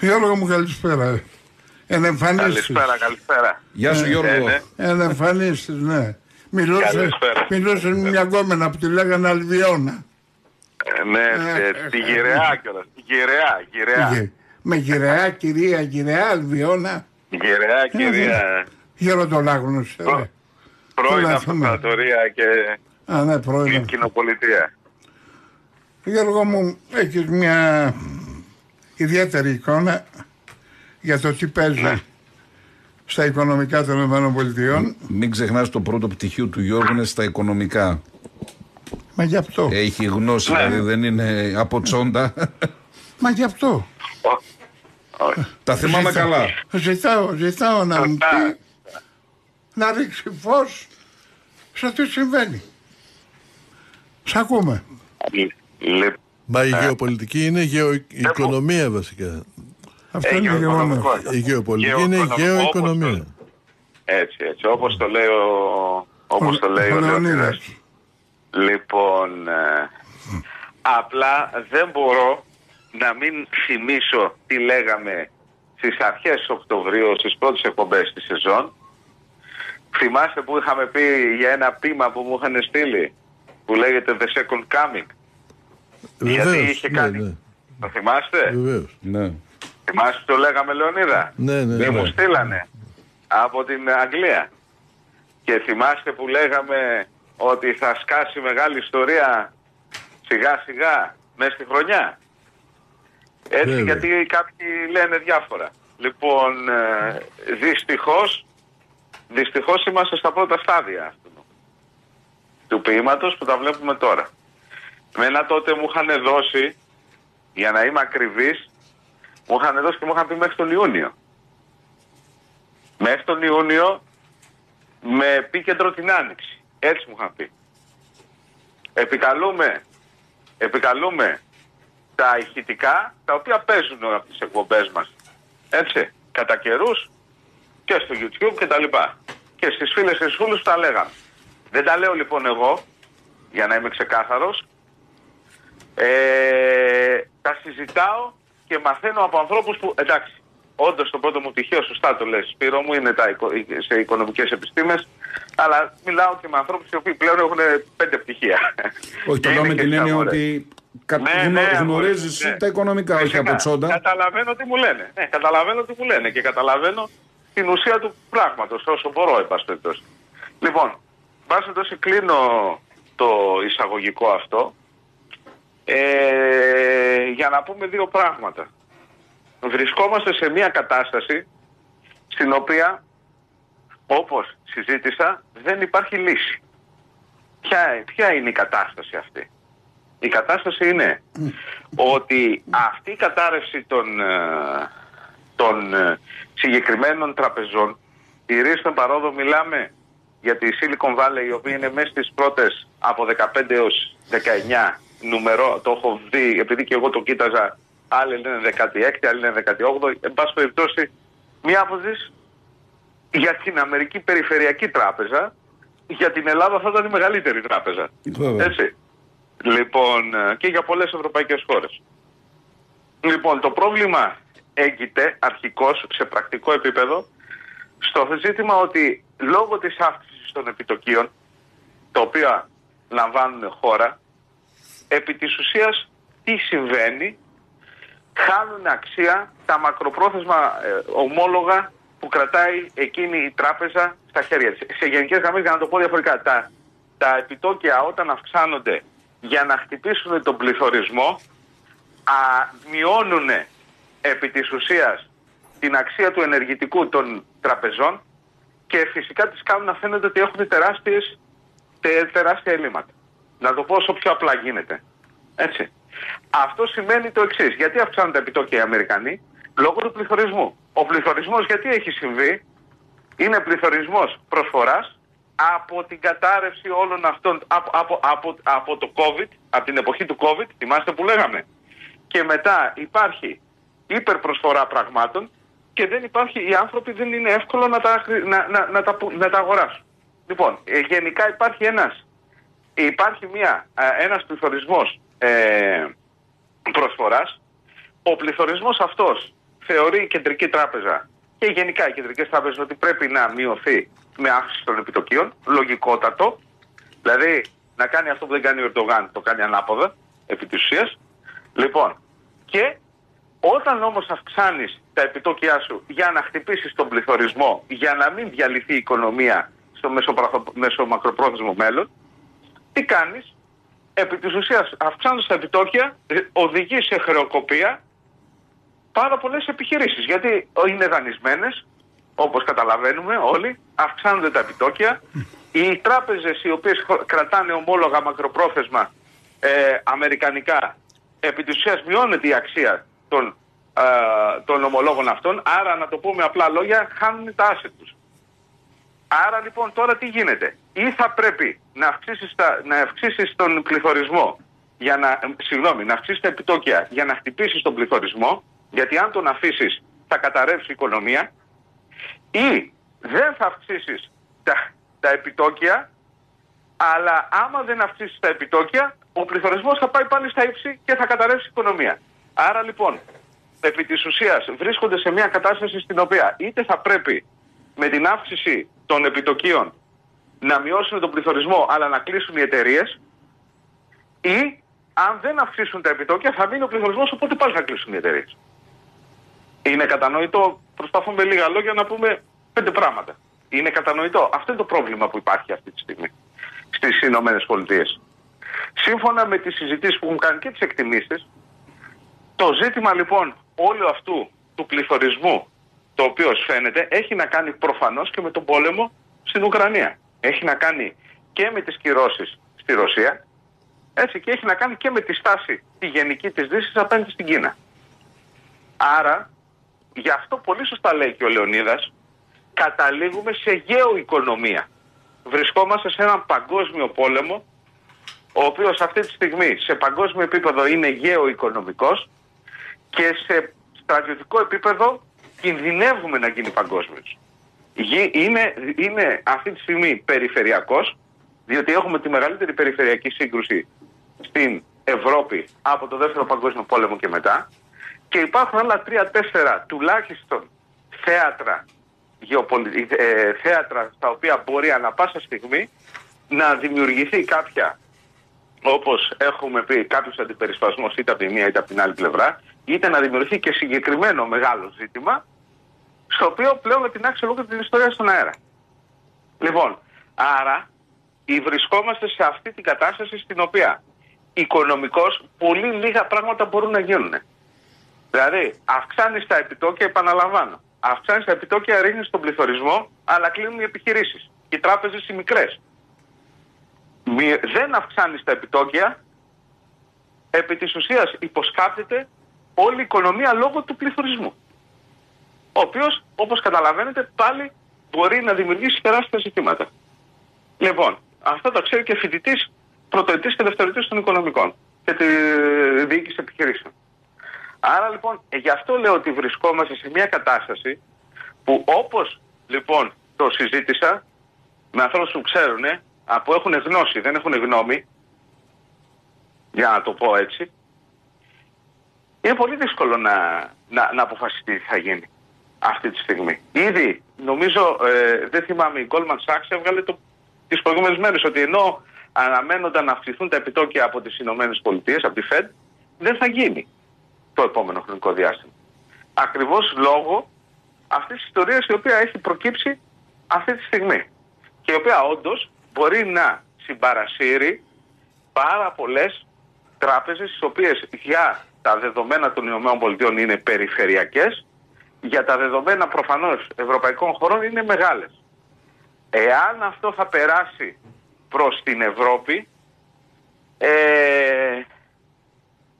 Γιώργο μου, καλησπέρα. Ενεμφανίστης. Καλησπέρα. Γεια σου, Γιώργο. Ενεμφανίστης, ναι. Μιλούσες με μια γκόμενα που τη λέγανε Αλβιώνα. Ναι, τη Γυραιά κιόλας. Τη Γυραιά. Με Γυραιά, κυρία Γυραιά, Αλβιώνα. Γυραιά, κυρία. Γεροντολάγνωση. Πρώην αυτοκρατορία και... Α, ναι, πρώην. Κοινοπολιτεία. Γιώργο μου, έχεις μια ιδιαίτερη εικόνα για το τι παίζει στα οικονομικά των ΗΠΑ. Μην ξεχνάς, το πρώτο πτυχίο του Γιώργου είναι στα οικονομικά. Μα γι' αυτό. Έχει γνώση, δηλαδή δεν είναι από τσόντα. Μα γι' αυτό. Τα θυμάμαι καλά. Ζητάω να μου πει, να ρίξει φως σε τι συμβαίνει. Σ' ακούμε. Μα η γεωπολιτική είναι γεωοικονομία βασικά. Αυτό είναι η γεωπολιτική, είναι η γεωοικονομία. Έτσι, όπως το λέει ο Λεωνίδας. Λοιπόν, απλά δεν μπορώ να μην θυμίσω τι λέγαμε στις αρχές Οκτωβρίου, στις πρώτες εκπομπές της σεζόν. Θυμάστε που είχαμε πει για ένα πείμα που μου είχαν στείλει, που λέγεται The Second Coming. Βεβαίως, γιατί είχε κάνει. Ναι. Το θυμάστε? Βεβαίως, ναι. Θυμάστε το λέγαμε, Λεωνίδα? Ναι. Μου στείλανε από την Αγγλία. Και θυμάστε που λέγαμε ότι θα σκάσει μεγάλη ιστορία σιγά σιγά μέσα στη χρονιά. Έτσι, βέβαια. Γιατί κάποιοι λένε διάφορα. Λοιπόν, δυστυχώς είμαστε στα πρώτα στάδια του ποίηματος που τα βλέπουμε τώρα. Μένα τότε μου είχαν δώσει, για να είμαι ακριβής, μου είχαν δώσει και μου είχαν πει μέχρι τον Ιούνιο. Μέχρι τον Ιούνιο με επίκεντρο την Άνοιξη. Έτσι μου είχαν πει. Επικαλούμε τα ηχητικά τα οποία παίζουν από τις εκπομπές μας. Έτσι, κατά καιρούς και στο YouTube και τα λοιπά. Και στις φίλες και στους φίλους τα λέγαμε. Δεν τα λέω λοιπόν εγώ, για να είμαι ξεκάθαρος. Τα συζητάω και μαθαίνω από ανθρώπους που, εντάξει, όντως το πρώτο μου πτυχίο, σωστά το λες Σπύρο μου, είναι σε οικονομικές επιστήμες, αλλά μιλάω και με ανθρώπους οι οποίοι πλέον έχουν 5 πτυχία. Όχι, το λέω με την έννοια ότι γνωρίζεις τα οικονομικά, όχι από τσόντα. Καταλαβαίνω τι μου λένε. Ναι, καταλαβαίνω τι μου λένε και καταλαβαίνω την ουσία του πράγματος όσο μπορώ, επαστευτός. Λοιπόν, βάσει τόσο κλείνω το εισαγωγικό αυτό. Για να πούμε δύο πράγματα. Βρισκόμαστε σε μια κατάσταση στην οποία, όπως συζήτησα, δεν υπάρχει λύση. Ποια είναι η κατάσταση αυτή? Η κατάσταση είναι ότι αυτή η κατάρρευση των συγκεκριμένων τραπεζών, η Ρίστον παρόδο, μιλάμε για τη Silicon Valley, η οποία είναι μέσα στις πρώτες από 15 έως 19 νούμερο, το έχω δει, επειδή και εγώ το κοίταζα, άλλοι λένε 16, άλλοι λένε 18, εν πάση περιπτώσει μία από τις για την Αμερική Περιφερειακή Τράπεζα, για την Ελλάδα θα ήταν η μεγαλύτερη τράπεζα, έτσι, λοιπόν, και για πολλές ευρωπαϊκές χώρες. Λοιπόν, το πρόβλημα έγκυται αρχικώς σε πρακτικό επίπεδο στο ζήτημα ότι λόγω της αύξησης των επιτοκίων, τα οποία λαμβάνουν χώρα, επί της ουσίας τι συμβαίνει? Χάνουν αξία τα μακροπρόθεσμα ομόλογα που κρατάει εκείνη η τράπεζα στα χέρια της. Σε γενικές γραμμές, για να το πω διαφορετικά, τα επιτόκια όταν αυξάνονται για να χτυπήσουν τον πληθωρισμό, μειώνουν επί της ουσίας την αξία του ενεργητικού των τραπεζών και φυσικά τις κάνουν να φαίνεται ότι έχουν τεράστια ελλείμματα. Να το πω όσο πιο απλά γίνεται. Έτσι. Αυτό σημαίνει το εξής. Γιατί αυξάνουν τα επιτόκια οι Αμερικανοί? Λόγω του πληθωρισμού. Ο πληθωρισμός γιατί έχει συμβεί? Είναι πληθωρισμός προσφοράς από την κατάρρευση όλων αυτών, από το COVID, από την εποχή του COVID, θυμάστε που λέγαμε. Και μετά υπάρχει υπερπροσφορά πραγμάτων και δεν υπάρχει, οι άνθρωποι δεν είναι εύκολο να τα αγοράσουν. Λοιπόν, γενικά υπάρχει ένας πληθωρισμός προσφοράς. Ο πληθωρισμός αυτός θεωρεί η Κεντρική Τράπεζα και γενικά οι κεντρικές τράπεζες ότι πρέπει να μειωθεί με αύξηση των επιτοκίων, λογικότατο. Δηλαδή να κάνει αυτό που δεν κάνει ο Ερντογάν, το κάνει ανάποδα, επί της ουσίας. Λοιπόν, και όταν όμως αυξάνεις τα επιτόκια σου για να χτυπήσεις τον πληθωρισμό, για να μην διαλυθεί η οικονομία στο μεσομακροπρόθεσμο μέλλον, τι κάνεις? Επί της ουσίας, αυξάνοντας τα επιτόκια, οδηγεί σε χρεοκοπία πάρα πολλές επιχειρήσεις. Γιατί είναι δανεισμένες, όπως καταλαβαίνουμε όλοι, αυξάνονται τα επιτόκια. Οι τράπεζες οι οποίες κρατάνε ομόλογα μακροπρόθεσμα αμερικανικά, επί της ουσίας μειώνεται η αξία των ομολόγων αυτών. Άρα, να το πούμε απλά λόγια, χάνουν τα asset τους. Άρα λοιπόν τώρα τι γίνεται? Ή θα πρέπει να αυξήσεις τον πληθωρισμό, να αυξήσεις τα επιτόκια για να χτυπήσεις τον πληθωρισμό, γιατί αν τον αφήσεις θα καταρρεύσει η οικονομία, ή δεν θα αυξήσεις τα επιτόκια, αλλά άμα δεν αυξήσεις τα επιτόκια ο πληθωρισμός θα πάει πάλι στα ύψη και θα καταρρεύσει η οικονομία. Άρα λοιπόν επί της ουσίας βρίσκονται σε μια κατάσταση στην οποία είτε θα πρέπει με την αύξηση των επιτοκίων να μειώσουν τον πληθωρισμό αλλά να κλείσουν οι εταιρείες, ή αν δεν αυξήσουν τα επιτόκια θα μείνει ο πληθωρισμός, οπότε πάλι θα κλείσουν οι εταιρείες. Είναι κατανοητό? Προσπαθούμε λίγα λόγια να πούμε πέντε πράγματα. Είναι κατανοητό? Αυτό είναι το πρόβλημα που υπάρχει αυτή τη στιγμή στις Ηνωμένες Πολιτείες. Σύμφωνα με τις συζητήσεις που έχουν κάνει και τις εκτιμήσεις, το ζήτημα λοιπόν όλου αυτού του πληθωρισμού, το οποίο φαίνεται, έχει να κάνει προφανώς και με τον πόλεμο στην Ουκρανία. Έχει να κάνει και με τις κυρώσεις στη Ρωσία, έτσι, και έχει να κάνει και με τη στάση τη γενική της Δύσης απέναντι στην Κίνα. Άρα, γι' αυτό πολύ σωστά λέει και ο Λεωνίδας, καταλήγουμε σε γεωοικονομία. Βρισκόμαστε σε έναν παγκόσμιο πόλεμο, ο οποίος αυτή τη στιγμή σε παγκόσμιο επίπεδο είναι γεωοικονομικός και σε στρατιωτικό επίπεδο κινδυνεύουμε να γίνει παγκόσμιος. Είναι αυτή τη στιγμή περιφερειακός, διότι έχουμε τη μεγαλύτερη περιφερειακή σύγκρουση στην Ευρώπη από το Δεύτερο Παγκόσμιο Πόλεμο και μετά, και υπάρχουν άλλα 3-4 τουλάχιστον θέατρα στα οποία μπορεί ανα πάσα στιγμή να δημιουργηθεί κάποια, όπως έχουμε πει, κάποιος αντιπερισπασμός είτε από τη μία είτε από την άλλη πλευρά, είτε να δημιουργηθεί και συγκεκριμένο μεγάλο ζήτημα, στο οποίο πλέον με την άξιο λόγω την ιστορία στον αέρα. Λοιπόν, άρα βρισκόμαστε σε αυτή την κατάσταση στην οποία οικονομικώς πολύ λίγα πράγματα μπορούν να γίνουν. Δηλαδή, αυξάνεις τα επιτόκια, επαναλαμβάνω, αυξάνεις τα επιτόκια, ρίχνεις τον πληθωρισμό, αλλά κλείνουν οι επιχειρήσεις, οι τράπεζες οι μικρές. Δεν αυξάνεις τα επιτόκια, επί της ουσίας υποσκάπτεται όλη η οικονομία λόγω του πληθωρισμού, ο οποίος, όπως καταλαβαίνετε, πάλι μπορεί να δημιουργήσει τεράστια ζητήματα. Λοιπόν, αυτό το ξέρει και φοιτητής, πρωτοετής και δευτεροετής των οικονομικών και τη διοίκηση επιχειρήσεων. Άρα λοιπόν, γι' αυτό λέω ότι βρισκόμαστε σε μια κατάσταση που, όπως λοιπόν το συζήτησα με ανθρώπους που ξέρουν, που έχουν γνώση, δεν έχουν γνώμη, για να το πω έτσι, είναι πολύ δύσκολο να αποφασιστεί τι θα γίνει αυτή τη στιγμή. Ήδη, νομίζω, δεν θυμάμαι, η Goldman Sachs έβγαλε τις προηγούμενες μέρες ότι ενώ αναμένονταν να αυξηθούν τα επιτόκια από τις Ηνωμένες Πολιτείες, από τη Fed, δεν θα γίνει το επόμενο χρονικό διάστημα. Ακριβώς λόγω αυτής της ιστορίας η οποία έχει προκύψει αυτή τη στιγμή και η οποία όντως μπορεί να συμπαρασύρει πάρα πολλές τράπεζες, τις οποίες για τα δεδομένα των ΗΠΑ είναι περιφερειακές, για τα δεδομένα προφανώς ευρωπαϊκών χωρών είναι μεγάλες. Εάν αυτό θα περάσει προς την Ευρώπη,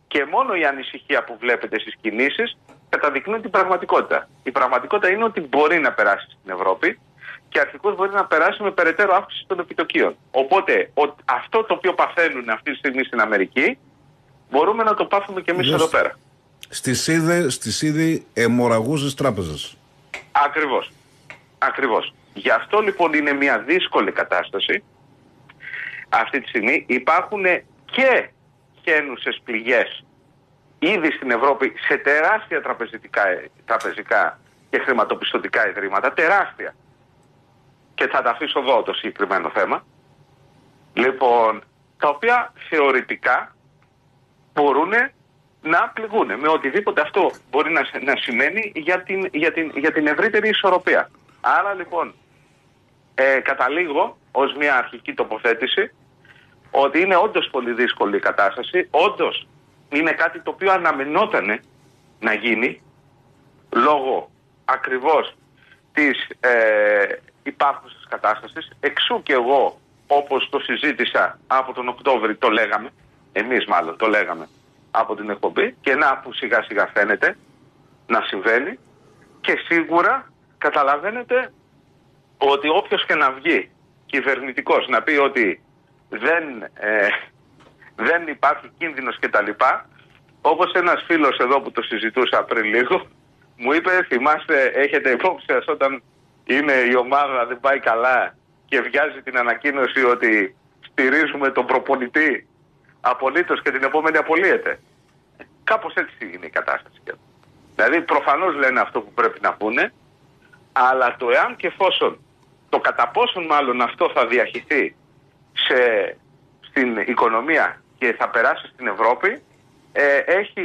και μόνο η ανησυχία που βλέπετε στις κινήσεις καταδεικνύει την πραγματικότητα. Η πραγματικότητα είναι ότι μπορεί να περάσει στην Ευρώπη και αρχικώς μπορεί να περάσει με περαιτέρω αύξηση των επιτοκίων. Οπότε αυτό το οποίο παθαίνουν αυτή τη στιγμή στην Αμερική μπορούμε να το πάθουμε κι εμείς εδώ πέρα. Στις ήδη αιμορραγούσες τράπεζες. Ακριβώς. Ακριβώς. Γι' αυτό λοιπόν είναι μια δύσκολη κατάσταση. Αυτή τη στιγμή υπάρχουν και χαίνουσες πληγές ήδη στην Ευρώπη σε τεράστια τραπεζικά και χρηματοπιστωτικά ιδρύματα, τεράστια. Και θα τα αφήσω εδώ το συγκεκριμένο θέμα. Λοιπόν, τα οποία θεωρητικά μπορούν να πληγούν με οτιδήποτε αυτό μπορεί να σημαίνει για την ευρύτερη ισορροπία. Άρα λοιπόν, καταλήγω ως μια αρχική τοποθέτηση ότι είναι όντως πολύ δύσκολη η κατάσταση, όντως είναι κάτι το οποίο αναμενόταν να γίνει λόγω ακριβώς της υπάρχουσας κατάστασης. Εξού και εγώ, όπως το συζήτησα από τον Οκτώβρη, το λέγαμε, εμείς μάλλον το λέγαμε από την εκπομπή, και να που σιγά σιγά φαίνεται να συμβαίνει. Και σίγουρα καταλαβαίνετε ότι όποιος και να βγει κυβερνητικός να πει ότι δεν υπάρχει κίνδυνος κτλ. Όπως ένας φίλος εδώ που το συζητούσα πριν λίγο μου είπε, θυμάστε, έχετε υπόψη σας όταν είναι η ομάδα δεν πάει καλά και βγάζει την ανακοίνωση ότι στηρίζουμε τον προπονητή απολύτως και την επόμενη απολύεται. Κάπως έτσι είναι η κατάσταση. Δηλαδή προφανώς λένε αυτό που πρέπει να πούνε, αλλά το εάν και εφόσον, το κατά πόσον μάλλον αυτό θα διαχυθεί στην οικονομία και θα περάσει στην Ευρώπη,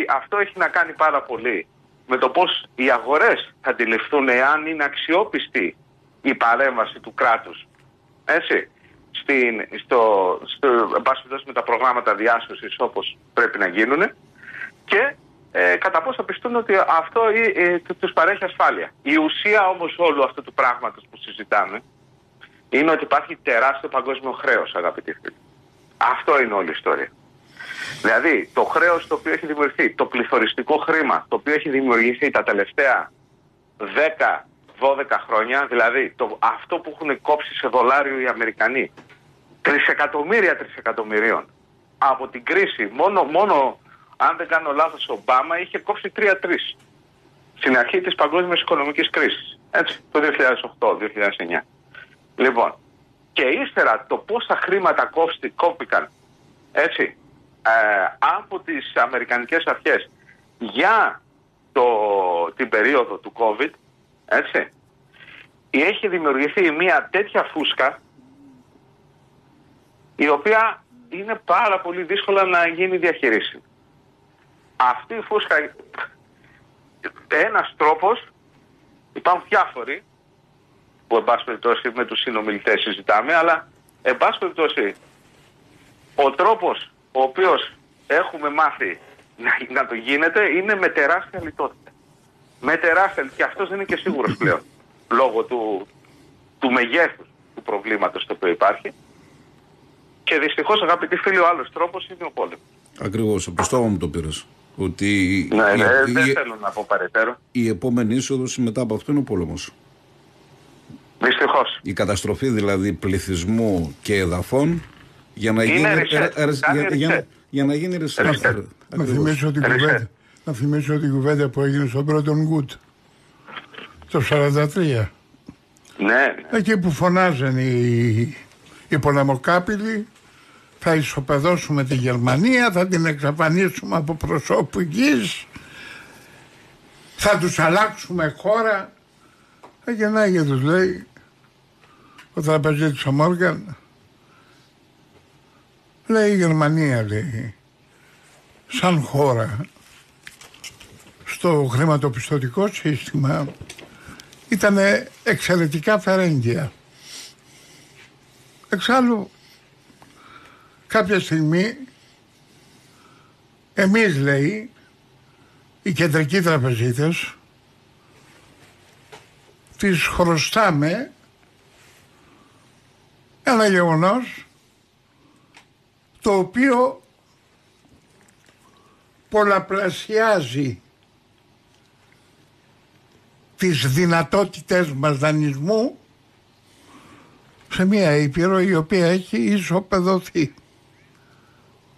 αυτό έχει να κάνει πάρα πολύ με το πώς οι αγορές θα αντιληφθούν εάν είναι αξιόπιστη η παρέμβαση του κράτους, έτσι, με τα προγράμματα διάσωσης όπως πρέπει να γίνουν, και κατά πώς θα πιστούν ότι αυτό τους παρέχει ασφάλεια. Η ουσία όμως όλου αυτού του πράγματος που συζητάμε είναι ότι υπάρχει τεράστιο παγκόσμιο χρέος, αγαπητοί φίλοι. Αυτό είναι όλη η ιστορία. Δηλαδή, το χρέος το οποίο έχει δημιουργηθεί, το πληθωριστικό χρήμα το οποίο έχει δημιουργηθεί τα τελευταία 10-12 χρόνια, δηλαδή αυτό που έχουν κόψει σε δολάριο οι Αμερικανοί, τρισεκατομμυρίων, από την κρίση, μόνο αν δεν κάνω λάθος, ο Ομπάμα είχε κόψει 3-3 στην αρχή της παγκόσμιας οικονομικής κρίσης, έτσι, το 2008-2009. Λοιπόν, και ύστερα το πόσα χρήματα κόπηκαν, έτσι, από τις αμερικανικές αρχές για την περίοδο του COVID, έτσι, έχει δημιουργηθεί μια τέτοια φούσκα η οποία είναι πάρα πολύ δύσκολα να γίνει διαχειρίσιμη. Αυτή η φούσκα, ένας τρόπος, υπάρχουν διάφοροι που εν πάση περιπτώσει με τους συνομιλητές συζητάμε, αλλά εν πάση περιπτώσει ο τρόπος ο οποίος έχουμε μάθει να το γίνεται είναι με τεράστια λιτότητα. Με τεράστια, και αυτός δεν είναι και σίγουρος πλέον λόγω του μεγέθους του προβλήματος το οποίο υπάρχει. Και δυστυχώς, αγαπητοί φίλοι, ο άλλος τρόπος είναι ο πόλεμος. Ακριβώς, από στόμα μου το πήρες. Ότι δεν θέλω να πω παρετέρω. Η επόμενη είσοδος μετά από αυτό είναι ο πόλεμος. Δυστυχώς. Η καταστροφή δηλαδή πληθυσμού και εδαφών για να γίνει ρεσέτ. Να θυμίσω την κουβέντα που έγινε στον Bretton Woods το 1943. Ναι. Εκεί που φωνάζαν οι πολεμοκάπηλοι, θα ισοπεδώσουμε τη Γερμανία, θα την εξαφανίσουμε από προσώπου γης, θα τους αλλάξουμε χώρα. Αγενά και τους λέει ο τραπεζίτης ο Μόργαν, λέει η Γερμανία, λέει, σαν χώρα στο χρηματοπιστωτικό σύστημα ήταν εξαιρετικά φερέγγια. Εξάλλου κάποια στιγμή εμείς, λέει, οι κεντρικοί τραπεζίτες τις χρωστάμε ένα γεγονός το οποίο πολλαπλασιάζει τις δυνατότητες μας δανεισμού σε μια ήπειρο η οποία έχει ισοπεδωθεί.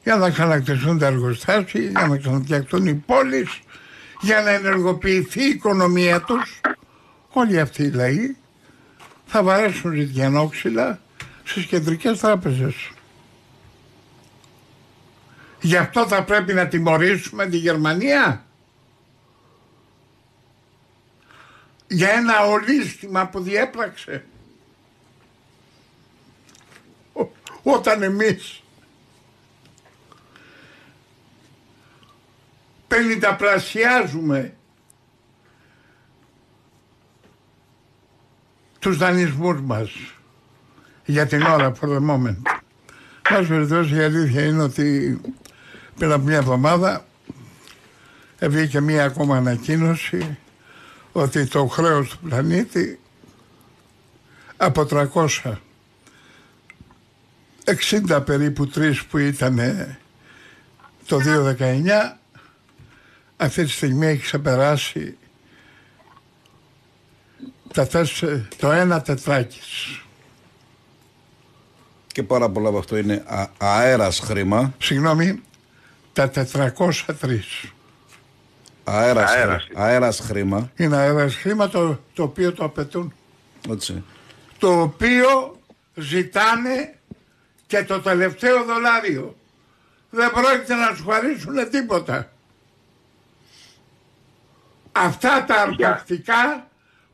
Για να ξανακτηθούν τα εργοστάσια, για να ξαναφτιαχτούν οι πόλεις, για να ενεργοποιηθεί η οικονομία τους. Όλοι αυτοί οι λαοί θα βαρέσουν ζητιανόξυλα στις κεντρικές τράπεζες. Γι' αυτό θα πρέπει να τιμωρήσουμε τη Γερμανία για ένα ολίσθημα που διέπραξε όταν εμείς 50πλασιάζουμε τους δανεισμούς μας για την ώρα, for the moment. Μας περιπτώσει, η αλήθεια είναι ότι πριν από μια εβδομάδα βγήκε μια ακόμα ανακοίνωση ότι το χρέος του πλανήτη από 360 περίπου 3 που ήταν το 2019 αυτή τη στιγμή έχει ξεπεράσει το 1/4. Και πάρα πολλά από αυτό είναι αέρας χρήμα. Συγγνώμη, τα 403. Αέρας χρήμα. Είναι αέρας χρήμα το οποίο το απαιτούν. Έτσι. Το οποίο ζητάνε και το τελευταίο δολάριο. Δεν πρόκειται να σου χαρίσουν τίποτα. Αυτά τα αρκακτικά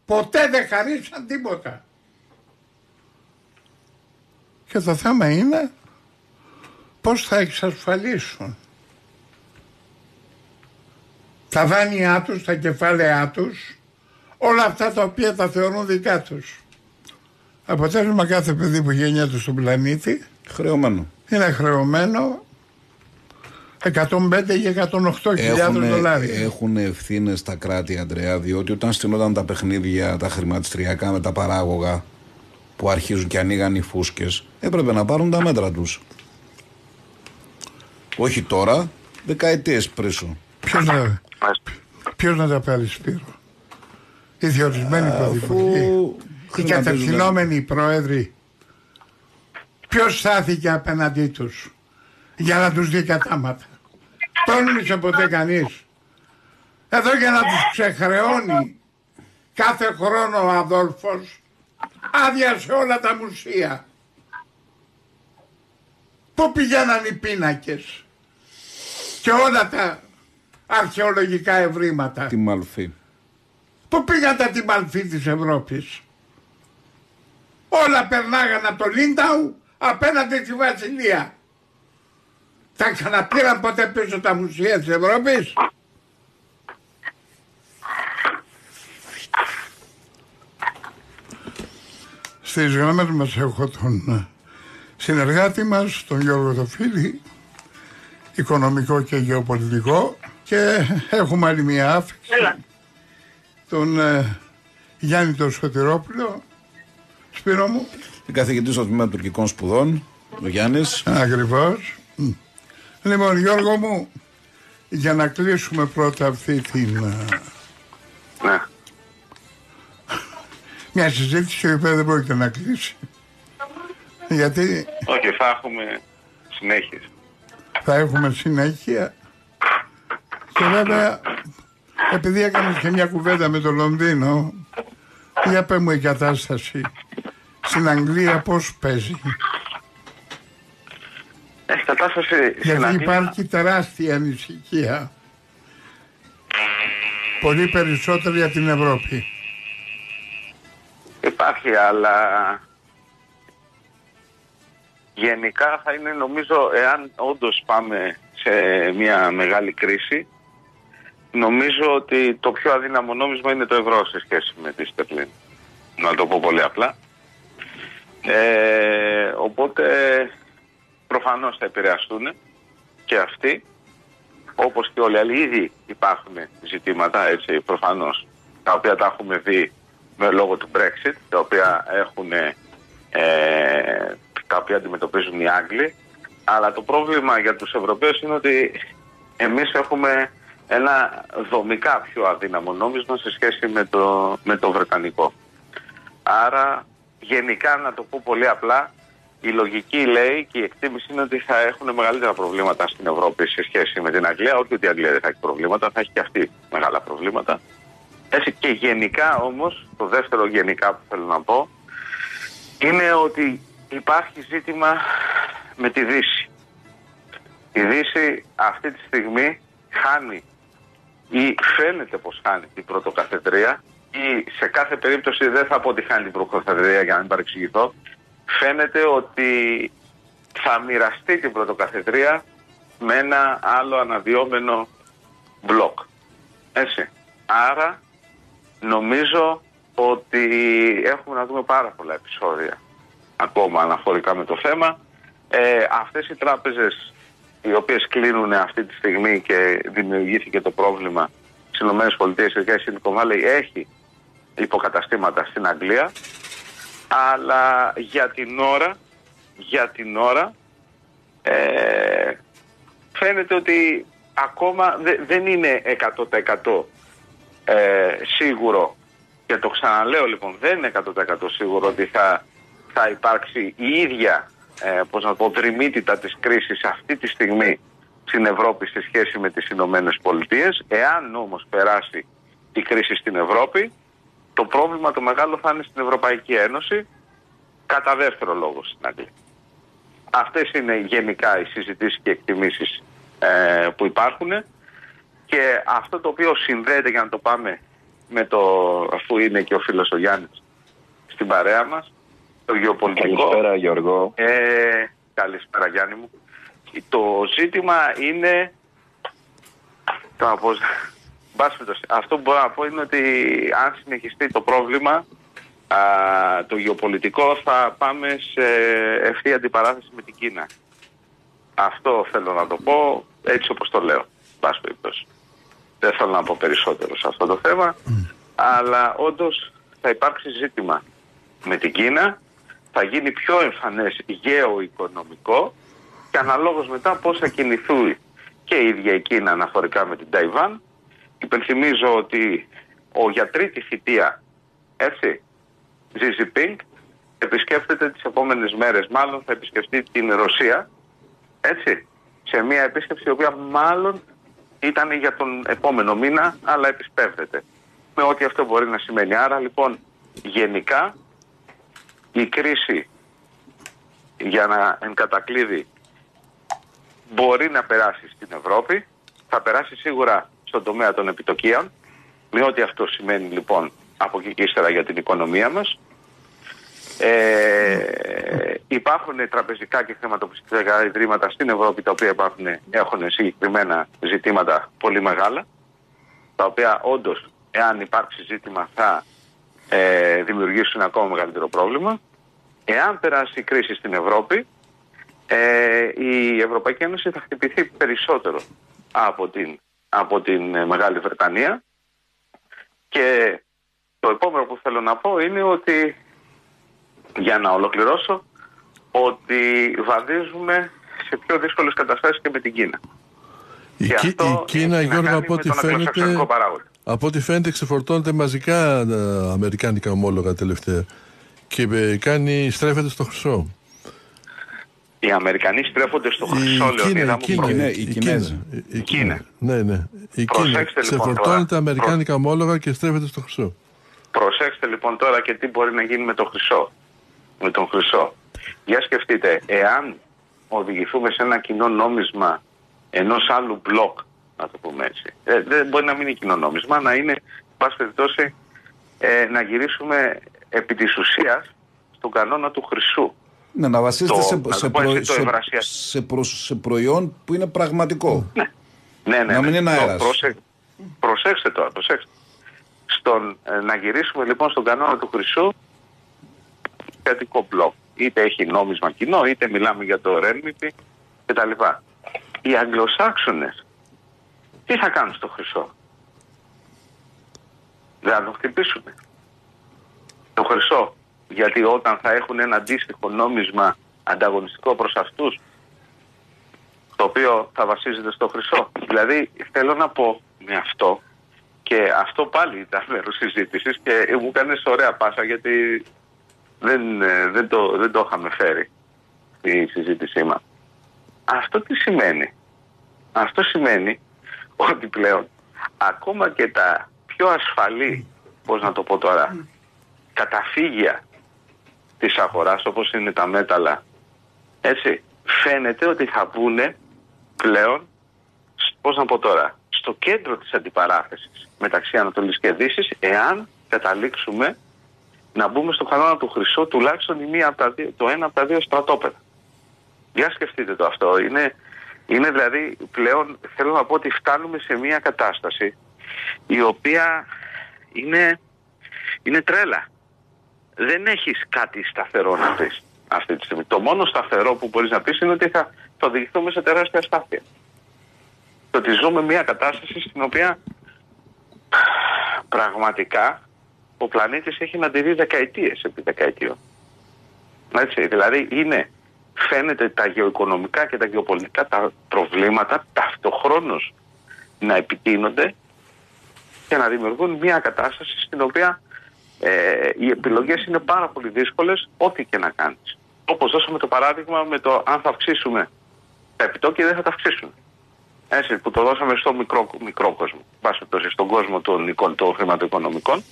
ποτέ δεν χαρίσαν τίποτα. Και το θέμα είναι πώς θα εξασφαλίσουν τα δάνειά τους, τα κεφάλαιά τους, όλα αυτά τα οποία τα θεωρούν δικά τους. Αποτέλεσμα, κάθε παιδί που γεννιέται στον πλανήτη χρεωμένο. Είναι χρεωμένο 105 και 108.000 δολάρια. Έχουν ευθύνες τα κράτη, Αντρέα, διότι όταν στείλονταν τα παιχνίδια, τα χρηματιστηριακά με τα παράγωγα που αρχίζουν και ανοίγαν οι φούσκες, έπρεπε να πάρουν τα μέτρα τους. Όχι τώρα, δεκαετίες πίσω. Ποιος να τα πάρει, Σπύρο? Οι διορισμένοι πρωθυπουργοί, οι κατευθυνόμενοι πρόεδροι. Ποιος στάθηκε απέναντί τους για να τους δει κατάματα? Τόλμησε ποτέ κανείς? Εδώ για να τους ξεχρεώνει κάθε χρόνο ο Αδόλφος άδεια σε όλα τα μουσεία. Πού πηγαίναν οι πίνακες και όλα τα αρχαιολογικά ευρήματα? Τη Μαλφή. Πού πήγαν τα τη Μαλφή της Ευρώπης? Όλα περνάγαν από το Λίνταου απέναντι στη Βασιλεία. Τα ξαναπήραν ποτέ πίσω τα μουσεία της Ευρώπης? Στις γραμμές μας έχω τον συνεργάτη μας, τον Γιώργο Φίλη, οικονομικό και γεωπολιτικό, και έχουμε άλλη μια άφηξη, τον Γιάννη τον Σωτηρόπουλο, Σπύρο μου. Καθηγητής στο Τμήμα Τουρκικών Σπουδών, ο Γιάννης. Ακριβώς. Λοιπόν, Γιώργο μου, για να κλείσουμε πρώτα αυτή την... Ναι. Μια συζήτηση η οποία δεν πρόκειται να κλείσει. Γιατί... Όχι, θα έχουμε συνέχεια. Θα έχουμε συνέχεια. Και βέβαια, επειδή έκανες και μια κουβέντα με το Λονδίνο, για πες μου, η κατάσταση στην Αγγλία πώς παίζει? Έχει κατάσταση στην Αγγλία. Υπάρχει τεράστια ανησυχία. Πολύ περισσότερη για την Ευρώπη. Υπάρχει, αλλά γενικά θα είναι, νομίζω, εάν όντως πάμε σε μια μεγάλη κρίση, νομίζω ότι το πιο αδύναμο νόμισμα είναι το ευρώ σε σχέση με τη στερλίνη. Να το πω πολύ απλά. Οπότε προφανώς θα επηρεαστούν και αυτοί, όπως και όλοι. Αλλά ήδη υπάρχουν ζητήματα, έτσι, προφανώς, τα οποία τα έχουμε δει με λόγω του Brexit, τα οποία έχουν, τα οποία αντιμετωπίζουν οι Άγγλοι. Αλλά το πρόβλημα για τους Ευρωπαίους είναι ότι εμείς έχουμε ένα δομικά πιο αδύναμο νόμισμα σε σχέση με το Βρετανικό. Άρα γενικά, να το πω πολύ απλά, η λογική λέει και η εκτίμηση είναι ότι θα έχουν μεγαλύτερα προβλήματα στην Ευρώπη σε σχέση με την Αγγλία. Όχι ότι η Αγγλία δεν θα έχει προβλήματα, θα έχει και αυτή μεγάλα προβλήματα. Έτσι, και γενικά όμως, το δεύτερο γενικά που θέλω να πω, είναι ότι υπάρχει ζήτημα με τη Δύση. Η Δύση αυτή τη στιγμή χάνει ή φαίνεται πως χάνει την πρωτοκαθεδρία, ή σε κάθε περίπτωση δεν θα πω ότι χάνει την πρωτοκαθεδρία για να μην παρεξηγηθώ. Φαίνεται ότι θα μοιραστεί την πρωτοκαθεδρία με ένα άλλο αναδυόμενο μπλοκ. Έτσι. Άρα νομίζω ότι έχουμε να δούμε πάρα πολλά επεισόδια ακόμα αναφορικά με το θέμα. Αυτές οι τράπεζες οι οποίες κλείνουν αυτή τη στιγμή και δημιουργήθηκε το πρόβλημα στις ΗΠΑ, ειδικά η Silicon Valley έχει υποκαταστήματα στην Αγγλία, αλλά για την ώρα φαίνεται ότι ακόμα δεν είναι 100% σίγουρο, και το ξαναλέω λοιπόν, δεν είναι 100% σίγουρο ότι θα υπάρξει η ίδια δρυμύτητα της κρίσης αυτή τη στιγμή στην Ευρώπη στη σχέση με τις Ηνωμένες Πολιτείες. Εάν όμως περάσει η κρίση στην Ευρώπη, το πρόβλημα το μεγάλο θα είναι στην Ευρωπαϊκή Ένωση, κατά δεύτερο λόγο στην Αγγλία. Αυτές είναι γενικά οι συζητήσεις και εκτιμήσεις που υπάρχουν, και αυτό το οποίο συνδέεται, για να το πάμε με το, αφού είναι και ο φίλος ο Γιάννης στην παρέα μας, το γεωπολιτικό. Καλησπέρα Γιώργο. Καλησπέρα Γιάννη μου. Το ζήτημα είναι αυτό που μπορώ να πω είναι ότι αν συνεχιστεί το πρόβλημα το γεωπολιτικό, θα πάμε σε ευθεία αντιπαράθεση με την Κίνα. Αυτό θέλω να το πω, έτσι όπως το λέω. Δεν θέλω να πω περισσότερο σε αυτό το θέμα, αλλά όντως θα υπάρξει ζήτημα με την Κίνα, θα γίνει πιο εμφανές γεωοικονομικό, και αναλόγως μετά πώς θα κινηθούν και η ίδια η Κίνα αναφορικά με την Ταϊβάν. Υπενθυμίζω ότι για τρίτη θητεία, έτσι, Σι Τζινπίνγκ επισκέφτεται τις επόμενες μέρες, μάλλον θα επισκεφτεί την Ρωσία, έτσι, σε μια επίσκεψη η οποία μάλλον ήταν για τον επόμενο μήνα, αλλά επισπεύδεται, με ό,τι αυτό μπορεί να σημαίνει. Άρα λοιπόν γενικά η κρίση, για να εν κατακλείδη, μπορεί να περάσει στην Ευρώπη, θα περάσει σίγουρα στον τομέα των επιτοκίων, με ό,τι αυτό σημαίνει λοιπόν από εκεί και ύστερα για την οικονομία μας. Υπάρχουν τραπεζικά και χρηματοπιστωτικά ιδρύματα στην Ευρώπη τα οποία έχουν συγκεκριμένα ζητήματα πολύ μεγάλα, τα οποία όντως, εάν υπάρξει ζήτημα, θα δημιουργήσουν ακόμα μεγαλύτερο πρόβλημα. Εάν περάσει η κρίση στην Ευρώπη, η Ευρωπαϊκή Ένωση θα χτυπηθεί περισσότερο από την Μεγάλη Βρετανία. Και το επόμενο που θέλω να πω είναι ότι, για να ολοκληρώσω, ότι βαδίζουμε σε πιο δύσκολες καταστάσεις και με την Κίνα. Η Κίνα, Γιώργο, από ό,τι φαίνεται ξεφορτώνεται μαζικά αμερικάνικα ομόλογα τελευταία και στρέφεται στο χρυσό. Οι Αμερικανοί στρέφονται στο χρυσό, Λεωνίδα μου. Η Κίνα. Ναι. Η Κίνα ξεφορτώνεται τα αμερικάνικα ομόλογα και στρέφεται στο χρυσό. Προσέξτε λοιπόν τώρα και τι μπορεί να γίνει με το χρυσό. Με τον χρυσό. Για σκεφτείτε, εάν οδηγηθούμε σε ένα κοινό νόμισμα ενός άλλου μπλοκ, να το πούμε έτσι. Δεν μπορεί να μην είναι κοινό νόμισμα, να είναι, πάση περιπτώσει, να γυρίσουμε επί της ουσίας στον κανόνα του χρυσού. Ναι, να βασίζεται σε προϊόν που είναι πραγματικό. Ναι. Να μην είναι αέρας. Προσέξτε τώρα. Να γυρίσουμε λοιπόν στον κανόνα του χρυσού, κρατικό μπλοκ. Είτε έχει νόμισμα κοινό, είτε μιλάμε για το renminbi κτλ. Οι Αγγλοσάξονες τι θα κάνουν στο χρυσό? Δεν θα το χτυπήσουν το χρυσό? Γιατί όταν θα έχουν ένα αντίστοιχο νόμισμα ανταγωνιστικό προς αυτούς, το οποίο θα βασίζεται στο χρυσό. Δηλαδή θέλω να πω με αυτό, και αυτό πάλι ήταν μέρος συζήτησης και μου κάνεις ωραία πάσα, γιατί δεν το είχαμε φέρει στη συζήτησή μας. Αυτό τι σημαίνει? Αυτό σημαίνει ότι πλέον ακόμα και τα πιο ασφαλή, πώς να το πω τώρα, καταφύγια της αγοράς, όπως είναι τα μέταλλα, έτσι, φαίνεται ότι θα βγουν πλέον, πώς να πω τώρα, στο κέντρο της αντιπαράθεσης μεταξύ Ανατολής και Δύσης, εάν καταλήξουμε να μπούμε στο κανόνα του χρυσό, τουλάχιστον το ένα από τα δύο στρατόπεδα. Για σκεφτείτε το αυτό. Είναι δηλαδή πλέον, θέλω να πω ότι φτάνουμε σε μια κατάσταση η οποία είναι τρέλα. Δεν έχεις κάτι σταθερό να πεις αυτή τη στιγμή. Το μόνο σταθερό που μπορείς να πεις είναι ότι θα οδηγηθούμε σε τεράστια αστάθεια. Το ότι ζούμε μια κατάσταση στην οποία πραγματικά ο πλανήτης έχει να τη δει δεκαετίες επί δεκαετίων. Έτσι, δηλαδή φαίνεται τα γεωοικονομικά και τα γεωπολιτικά τα προβλήματα ταυτοχρόνως να επιτείνονται και να δημιουργούν μια κατάσταση στην οποία οι επιλογές είναι πάρα πολύ δύσκολες, ό,τι και να κάνεις. Όπως δώσαμε το παράδειγμα με το αν θα αυξήσουμε τα επιτόκια ή δεν θα τα αυξήσουμε. Έτσι, που το δώσαμε στο μικρό κόσμο, στον κόσμο των χρηματοοικονομικών.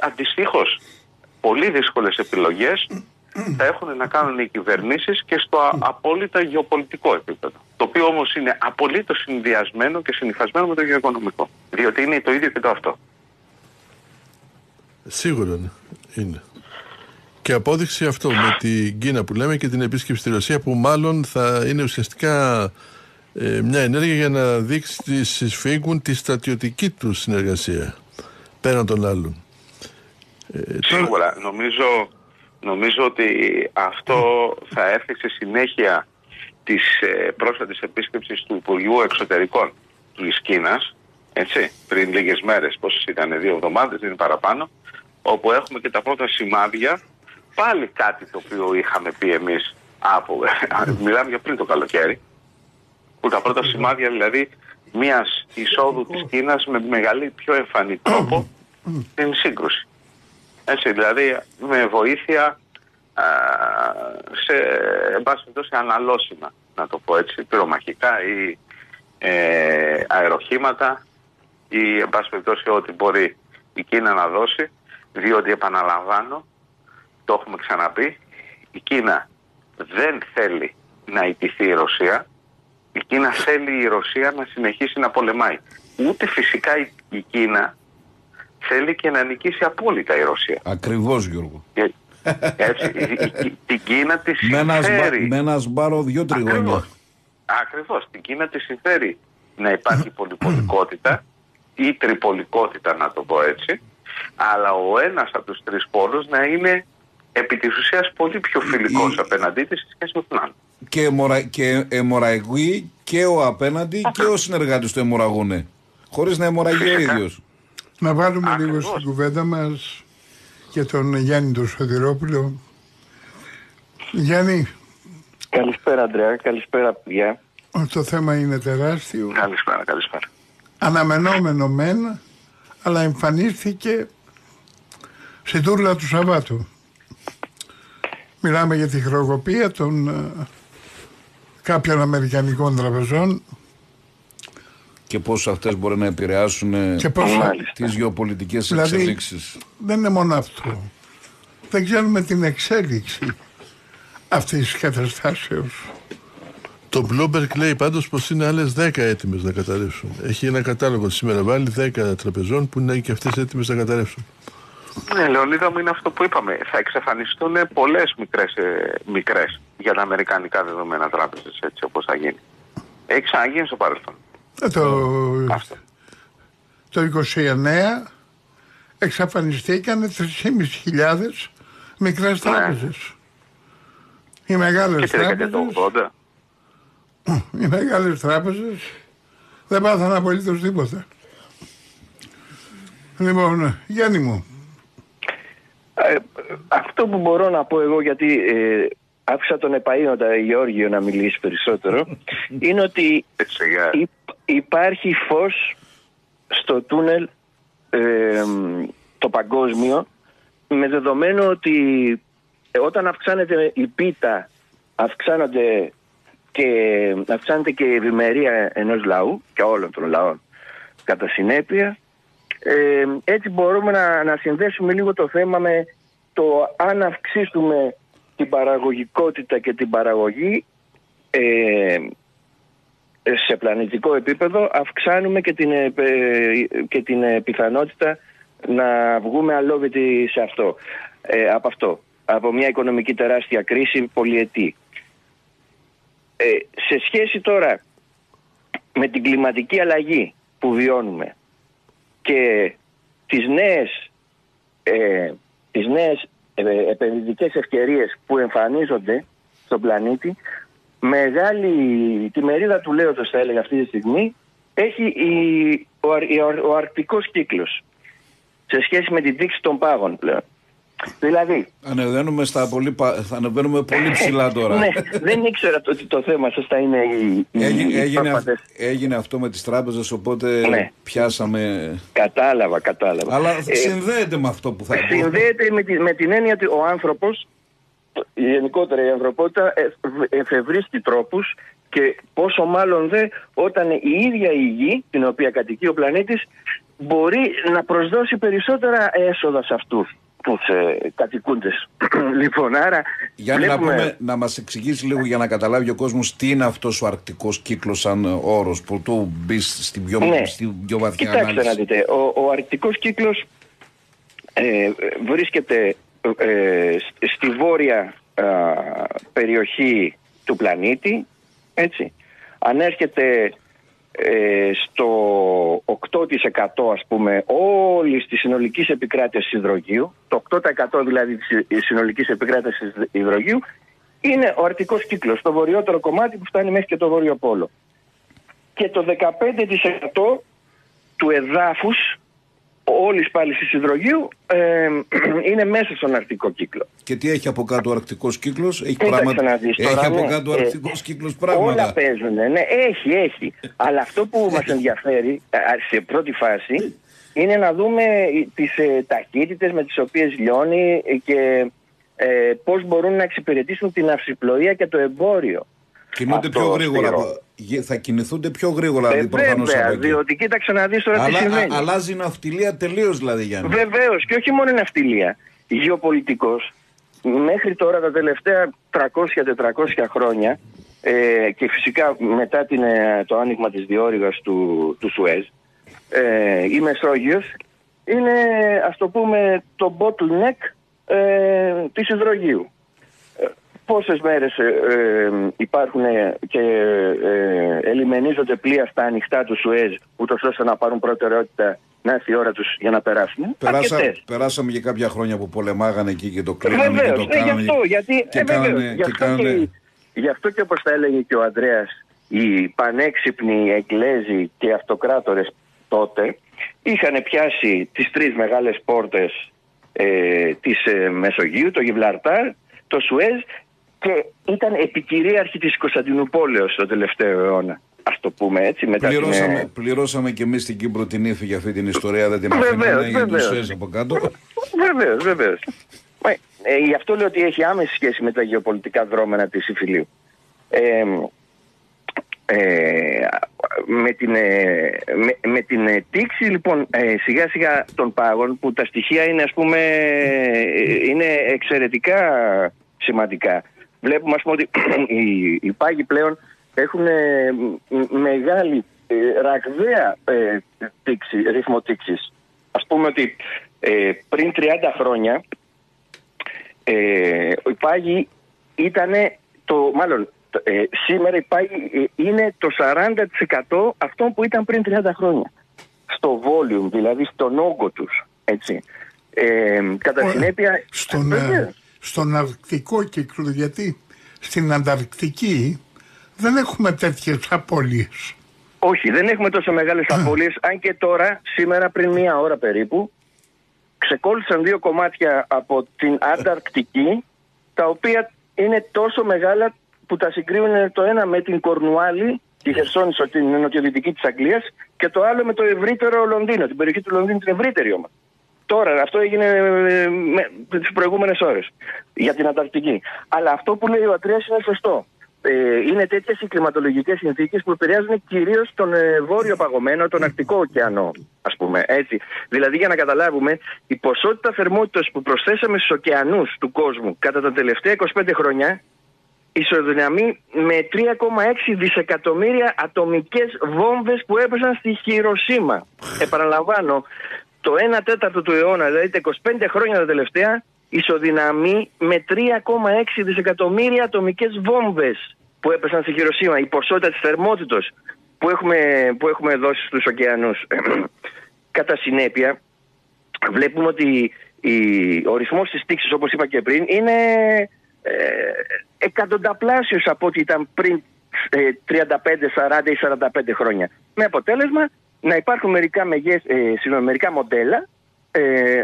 Αντιστοίχως, πολύ δύσκολες επιλογές θα έχουν να κάνουν οι κυβερνήσεις και στο απόλυτα γεωπολιτικό επίπεδο. Το οποίο όμως είναι απολύτως συνδυασμένο και συνυφασμένο με το γεωοικονομικό. Διότι είναι το ίδιο και το αυτό. Σίγουρα είναι. Και απόδειξη αυτό με την Κίνα που λέμε και την επίσκεψη στη Ρωσία, που μάλλον θα είναι ουσιαστικά μια ενέργεια για να δείξει ότι συσφίγγουν τη στρατιωτική του συνεργασία πέραν των άλλων. Σίγουρα. Τώρα... Νομίζω ότι αυτό θα έρθει σε συνέχεια της πρόσφατης επίσκεψης του Υπουργού Εξωτερικών της Κίνας, έτσι, πριν λίγες μέρες, πόσες ήταν, 2 εβδομάδες, δεν είναι παραπάνω, όπου έχουμε και τα πρώτα σημάδια, πάλι κάτι το οποίο είχαμε πει εμείς, μιλάμε για πριν το καλοκαίρι, που τα πρώτα σημάδια δηλαδή μιας εισόδου της Κίνας με πιο εμφανή τρόπο την σύγκρουση. Έτσι, δηλαδή με βοήθεια σε αναλώσιμα, να το πω έτσι, πυρομαχικά ή αεροχήματα ή εν πάση περιπτώσει ό,τι μπορεί η Κίνα να δώσει, διότι επαναλαμβάνω, το έχουμε ξαναπεί, η Κίνα δεν θέλει να ιτηθεί η Ρωσία, η Κίνα θέλει η Ρωσία να συνεχίσει να πολεμάει. Ούτε φυσικά η Κίνα θέλει και να νικήσει απόλυτα η Ρωσία. Ακριβώς, Γιώργο. Έτσι, την Κίνα τη συμφέρει. Με ένα σπάρο 2 τριγώνια. Ακριβώς. Την Κίνα τη συμφέρει να υπάρχει πολυπολικότητα ή τριπολικότητα, να το πω έτσι, αλλά ο ένας από τους 3 πόλους να είναι επί της ουσίας πολύ πιο φιλικός απέναντί της σε σχέση με τον άλλο. Και αιμορραγεί και ο απέναντι και ο συνεργάτης του αιμορραγώνε. Χωρίς να αιμορραγεί ο ίδιος. Να βάλουμε λίγο στην κουβέντα μας και τον Γιάννη τον Σωτηρόπουλο. Γιάννη. Καλησπέρα, Αντρέα. Καλησπέρα, παιδιά. Το θέμα είναι τεράστιο. Καλησπέρα. Αναμενόμενο μεν, αλλά εμφανίστηκε στην τούρλα του Σαββάτου. Μιλάμε για τη χρεοκοπία των κάποιων αμερικανικών τραπεζών. Και πώς αυτές μπορεί να επηρεάσουν τις γεωπολιτικές εξελίξεις. Δεν είναι μόνο αυτό. Δεν ξέρουμε την εξέλιξη αυτής της καταστάσεως. Το Bloomberg λέει πάντως πως είναι άλλες 10 έτοιμες να καταρρεύσουν. Έχει ένα κατάλογο σήμερα βάλει 10 τραπεζών που είναι και αυτές έτοιμες να καταρρεύσουν. Ναι, Λεωνίδα μου, είναι αυτό που είπαμε. Θα εξαφανιστούν πολλές μικρές για τα αμερικανικά δεδομένα τράπεζες, έτσι όπως θα γίνει. Έχει ξαναγίνει στο παρελθόν. Το 29 εξαφανιστήκαν 3.500 μικρές τράπεζες. Οι μεγάλες τράπεζες δεν πάθαν απολύτως τίποτα. Λοιπόν, Γιάννη μου. Αυτό που μπορώ να πω εγώ, γιατί άφησα τον επαΐοντα Γεώργιο να μιλήσει περισσότερο, είναι ότι υπάρχει φως στο τούνελ το παγκόσμιο, με δεδομένο ότι όταν αυξάνεται η πίτα αυξάνεται και η ευημερία ενός λαού και όλων των λαών κατά συνέπεια. Έτσι μπορούμε να συνδέσουμε λίγο το θέμα με το αν αυξήσουμε την παραγωγικότητα και την παραγωγή σε πλανητικό επίπεδο αυξάνουμε και την πιθανότητα να βγούμε αλόβητοι σε αυτό, από αυτό. Από μια οικονομική τεράστια κρίση πολυετή. Σε σχέση τώρα με την κλιματική αλλαγή που βιώνουμε και τις νέες επενδυτικές ευκαιρίες που εμφανίζονται στον πλανήτη, τη μερίδα του λέοντος, θα έλεγα, αυτή τη στιγμή έχει ο αρκτικός κύκλος σε σχέση με την τήξη των πάγων πλέον. Δηλαδή, ανεβαίνουμε πολύ ψηλά τώρα. Ναι, δεν ήξερα ότι το θέμα σας θα είναι έγινε αυτό με τις τράπεζες, οπότε ναι, πιάσαμε. Κατάλαβα. Αλλά συνδέεται με αυτό που θα πω. Συνδέεται με την έννοια ότι ο άνθρωπος, γενικότερα η ανθρωπότητα, εφευρίσκει τρόπους, και πόσο μάλλον δε όταν η ίδια η γη, την οποία κατοικεί ο πλανήτης, μπορεί να προσδώσει περισσότερα έσοδα σε αυτούς τους κατοικούντες. Λοιπόν, άρα Γιάννη, βλέπουμε... να μας εξηγήσει λίγο, για να καταλάβει ο κόσμος, τι είναι αυτός ο αρκτικός κύκλος σαν όρος, που του μπεις στην πιο βαθιά ανάλυση. Κοιτάξτε να δείτε, ο αρκτικός κύκλος βρίσκεται στη βόρεια περιοχή του πλανήτη, έτσι. Ανέρχεται στο 8% ας πούμε όλης της συνολικής επικράτειας υδρογείου, το 8% δηλαδή της συνολικής επικράτειας υδρογείου είναι ο αρκτικός κύκλος, το βορειότερο κομμάτι που φτάνει μέχρι και το βόρειο πόλο, και το 15% του εδάφους όλης πάλι της υδρογείου είναι μέσα στον αρκτικό κύκλο. Και τι έχει από κάτω ο αρκτικός κύκλος? Έχει πράγματα. Όλα παίζουν, ναι, έχει. Αλλά αυτό που μας ενδιαφέρει σε πρώτη φάση είναι να δούμε τις ταχύτητες με τις οποίες λιώνει και πώς μπορούν να εξυπηρετήσουν την αυσιπλοεία και το εμπόριο. Κινούνται πιο γρήγορα. Θα κινηθούνται πιο γρήγορα, βέβαια, διότι κοίταξε να δεις τώρα τι συμβαίνει. Αλλάζει η ναυτιλία τελείως, δηλαδή, Γιάννη. Βεβαίως, και όχι μόνο η ναυτιλία. Γεωπολιτικός, μέχρι τώρα τα τελευταία 300-400 χρόνια και φυσικά μετά το άνοιγμα της διόρυγας του Σουέζ, η Μεσόγειος είναι, ας το πούμε, το bottleneck της υδρογείου. Πόσες μέρες υπάρχουν και ελιμενίζονται πλοία στα ανοιχτά του Σουέζ, ούτως ώστε να πάρουν προτεραιότητα, να έρθει η ώρα τους για να περάσουν. Περάσαμε και κάποια χρόνια που πολεμάγανε εκεί και το κλείνανε. Βεβαίως, γι' αυτό και, όπως τα έλεγε και ο Ανδρέας, οι πανέξυπνοι Εγγλέζοι και αυτοκράτορες τότε είχαν πιάσει τις τρεις μεγάλες πόρτες της Μεσογείου, το Γιβλαρτάρ, το Σουέζ, και ήταν επικυρίαρχη της Κωνσταντινούπολεως το τελευταίο αιώνα, ας το πούμε έτσι. Μετά πληρώσαμε και εμείς στην Κύπρο την ύφη για αυτή την ιστορία, δεν την αφήναμε για το Σουέζ από κάτω. Βεβαίως. Γι' αυτό λέω ότι έχει άμεση σχέση με τα γεωπολιτικά δρόμενα της Ιφιλίου. Με την τήξη λοιπόν σιγά σιγά των πάγων, που τα στοιχεία είναι, ας πούμε, είναι εξαιρετικά σημαντικά, βλέπουμε, ας πούμε, ότι οι πάγοι πλέον έχουν μεγάλη ραγδαία ρυθμό τήξης. Ας πούμε ότι πριν 30 χρόνια οι πάγοι ήταν σήμερα οι πάγοι είναι το 40% αυτών που ήταν πριν 30 χρόνια. Στο volume, δηλαδή στον όγκο τους. Έτσι. Κατά συνέπεια... Στον αρκτικό κύκλο, γιατί στην Ανταρκτική δεν έχουμε τέτοιες απώλειες. Όχι, δεν έχουμε τόσο μεγάλες απώλειες, αν και τώρα, σήμερα πριν μία ώρα περίπου, ξεκόλλησαν δύο κομμάτια από την Ανταρκτική, τα οποία είναι τόσο μεγάλα που τα συγκρίνουν το ένα με την Κορνουάλη, τη Χερσόνησο, την νοτιοδυτική της Αγγλίας, και το άλλο με το ευρύτερο Λονδίνο, την περιοχή του Λονδίνου, την ευρύτερη όμως. Τώρα, αυτό έγινε τις προηγούμενες ώρες για την Ανταρκτική. Αλλά αυτό που λέει ο Αντρέας είναι σωστό. Είναι τέτοιες οι κλιματολογικές συνθήκες που επηρεάζουν κυρίως τον βόρειο παγωμένο, τον Αρκτικό ωκεανό, ας πούμε. Έτσι. Δηλαδή, για να καταλάβουμε, η ποσότητα θερμότητας που προσθέσαμε στους ωκεανούς του κόσμου κατά τα τελευταία 25 χρόνια ισοδυναμεί με 3,6 δισεκατομμύρια ατομικές βόμβες που έπεσαν στη Χειροσύμα. Επαναλαμβάνω, το 1 τέταρτο του αιώνα, δηλαδή τα 25 χρόνια τα τελευταία, ισοδυναμεί με 3,6 δισεκατομμύρια ατομικές βόμβες που έπεσαν στη Χειροσύμα. Η ποσότητα της θερμότητος που έχουμε δώσει στους ωκεανούς. Κατά συνέπεια, βλέπουμε ότι ο ρυθμός της τήξης, όπως είπα και πριν, είναι εκατονταπλάσιος από ό,τι ήταν πριν 35, 40 ή 45 χρόνια. Με αποτέλεσμα να υπάρχουν μερικά μοντέλα,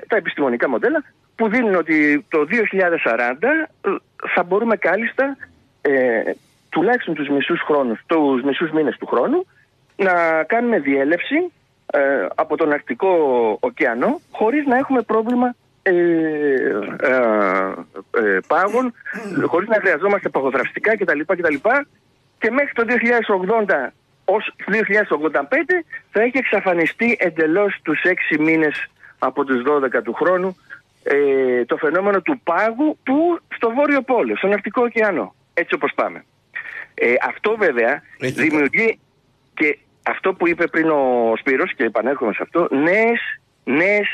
τα επιστημονικά μοντέλα, που δίνουν ότι το 2040 θα μπορούμε κάλλιστα τουλάχιστον τους μισούς μήνες του χρόνου να κάνουμε διέλευση από τον Αρκτικό ωκεανό χωρίς να έχουμε πρόβλημα πάγων, χωρίς να χρειαζόμαστε παγοδραυστικά κτλ. Και μέχρι το 2080 ως 2085 θα έχει εξαφανιστεί εντελώς τους 6 μήνες από τους 12 του χρόνου το φαινόμενο του πάγου που στο Βόρειο Πόλο, στον Αρκτικό ωκεανό, έτσι όπως πάμε. Αυτό βέβαια δημιουργεί και αυτό που είπε πριν ο Σπύρος, και επανέρχομαι σε αυτό, νέες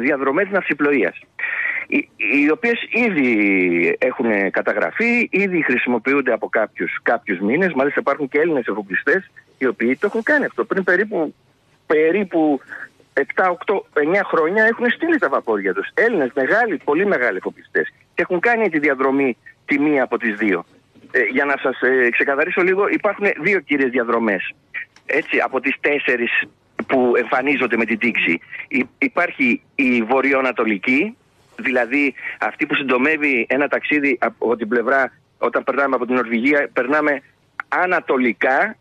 διαδρομές ναυσιπλοείας, οι οποίες ήδη έχουν καταγραφεί, ήδη χρησιμοποιούνται από κάποιους μήνες. Μάλιστα υπάρχουν και Έλληνες εφοπλιστές οι οποίοι το έχουν κάνει αυτό. Πριν περίπου 7, 8, 9 χρόνια έχουν στείλει τα βαπόρια τους Έλληνες, μεγάλοι, πολύ μεγάλοι εφοπλιστές, και έχουν κάνει τη διαδρομή τη μία από τις δύο. Για να σας ξεκαθαρίσω λίγο, υπάρχουν δύο κύριες διαδρομές, έτσι, από τις 4 που εμφανίζονται με την τήξη. Υπάρχει η βορειοανατολική, δηλαδή αυτή που συντομεύει ένα ταξίδι από την πλευρά, όταν περνάμε από την Νορβηγία, περνάμε ανατολικά,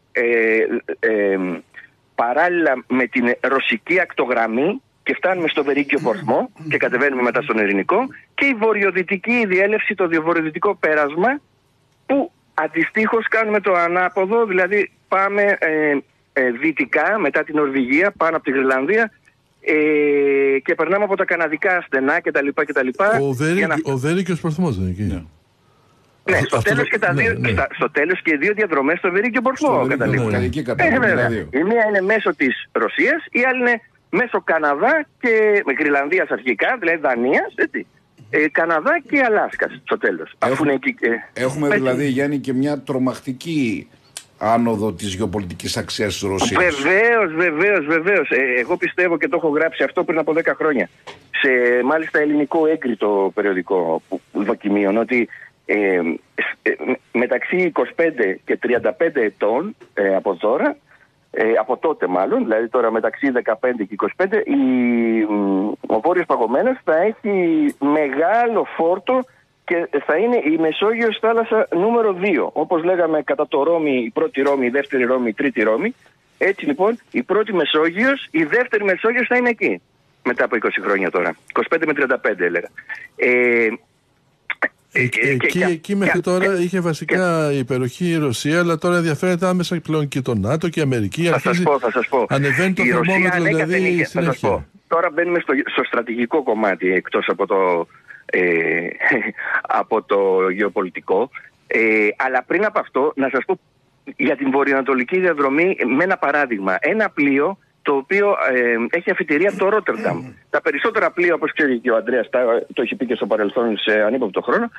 παράλληλα με την ρωσική ακτογραμμή, και φτάνουμε στο Βερίκιο Πορθμό και κατεβαίνουμε μετά στον Ειρηνικό, και η βορειοδυτική διέλευση, το βορειοδυτικό πέρασμα, που αντιστοίχως κάνουμε το ανάποδο, δηλαδή πάμε δυτικά μετά την Νορβηγία, πάνω από τη Γρυλανδία, και περνάμε από τα καναδικά στενά κτλ. Ο Βερίκιος Πορθμός δεν είναι εκεί. Ναι, στο τέλος και οι δύο διαδρομές στο Βερίκιο Πορθμό καταλήγουν. Η μία είναι μέσω της Ρωσίας, η άλλη είναι μέσω Καναδά και Γρυλανδίας αρχικά, δηλαδή Δανίας, έτσι. Καναδά και Αλάσκας στο τέλος. Έχουμε δηλαδή, Γιάννη, και μια τρομακτική άνοδο της γεωπολιτικής αξίας της Ρωσίας. Βεβαίως. Εγώ πιστεύω, και το έχω γράψει αυτό πριν από 10 χρόνια σε μάλιστα ελληνικό έγκριτο περιοδικό δοκιμίων, ότι μεταξύ 25 και 35 ετών από τώρα, από τότε μάλλον, δηλαδή τώρα μεταξύ 15 και 25, ο Βόρειος Παγωμένος θα έχει μεγάλο φόρτο και θα είναι η Μεσόγειος θάλασσα νούμερο 2. Όπως λέγαμε κατά το Ρώμη, η πρώτη Ρώμη, η δεύτερη Ρώμη, η τρίτη Ρώμη. Έτσι λοιπόν, η πρώτη Μεσόγειος, η δεύτερη Μεσόγειος θα είναι εκεί μετά από 20 χρόνια τώρα. 25 με 35 έλεγα. Εκεί μέχρι τώρα είχε βασικά υπεροχή η Ρωσία, αλλά τώρα ενδιαφέρεται άμεσα πλέον και το ΝΑΤΟ και η Αμερική. Θα σας πω. Ανεβαίνει το θερμόμετρο, δηλαδή, συνέχεια. Τώρα μπαίνουμε στο στρατηγικό κομμάτι, εκτός από το γεωπολιτικό. Αλλά πριν από αυτό, να σας πω για την βορειοανατολική διαδρομή με ένα παράδειγμα. Ένα πλοίο το οποίο έχει αφιτηρία το Ρότερνταμ. Τα περισσότερα πλοία, όπως ξέρει και ο Ανδρέας, το έχει πει και στο παρελθόν σε ανύποπτο χρόνο,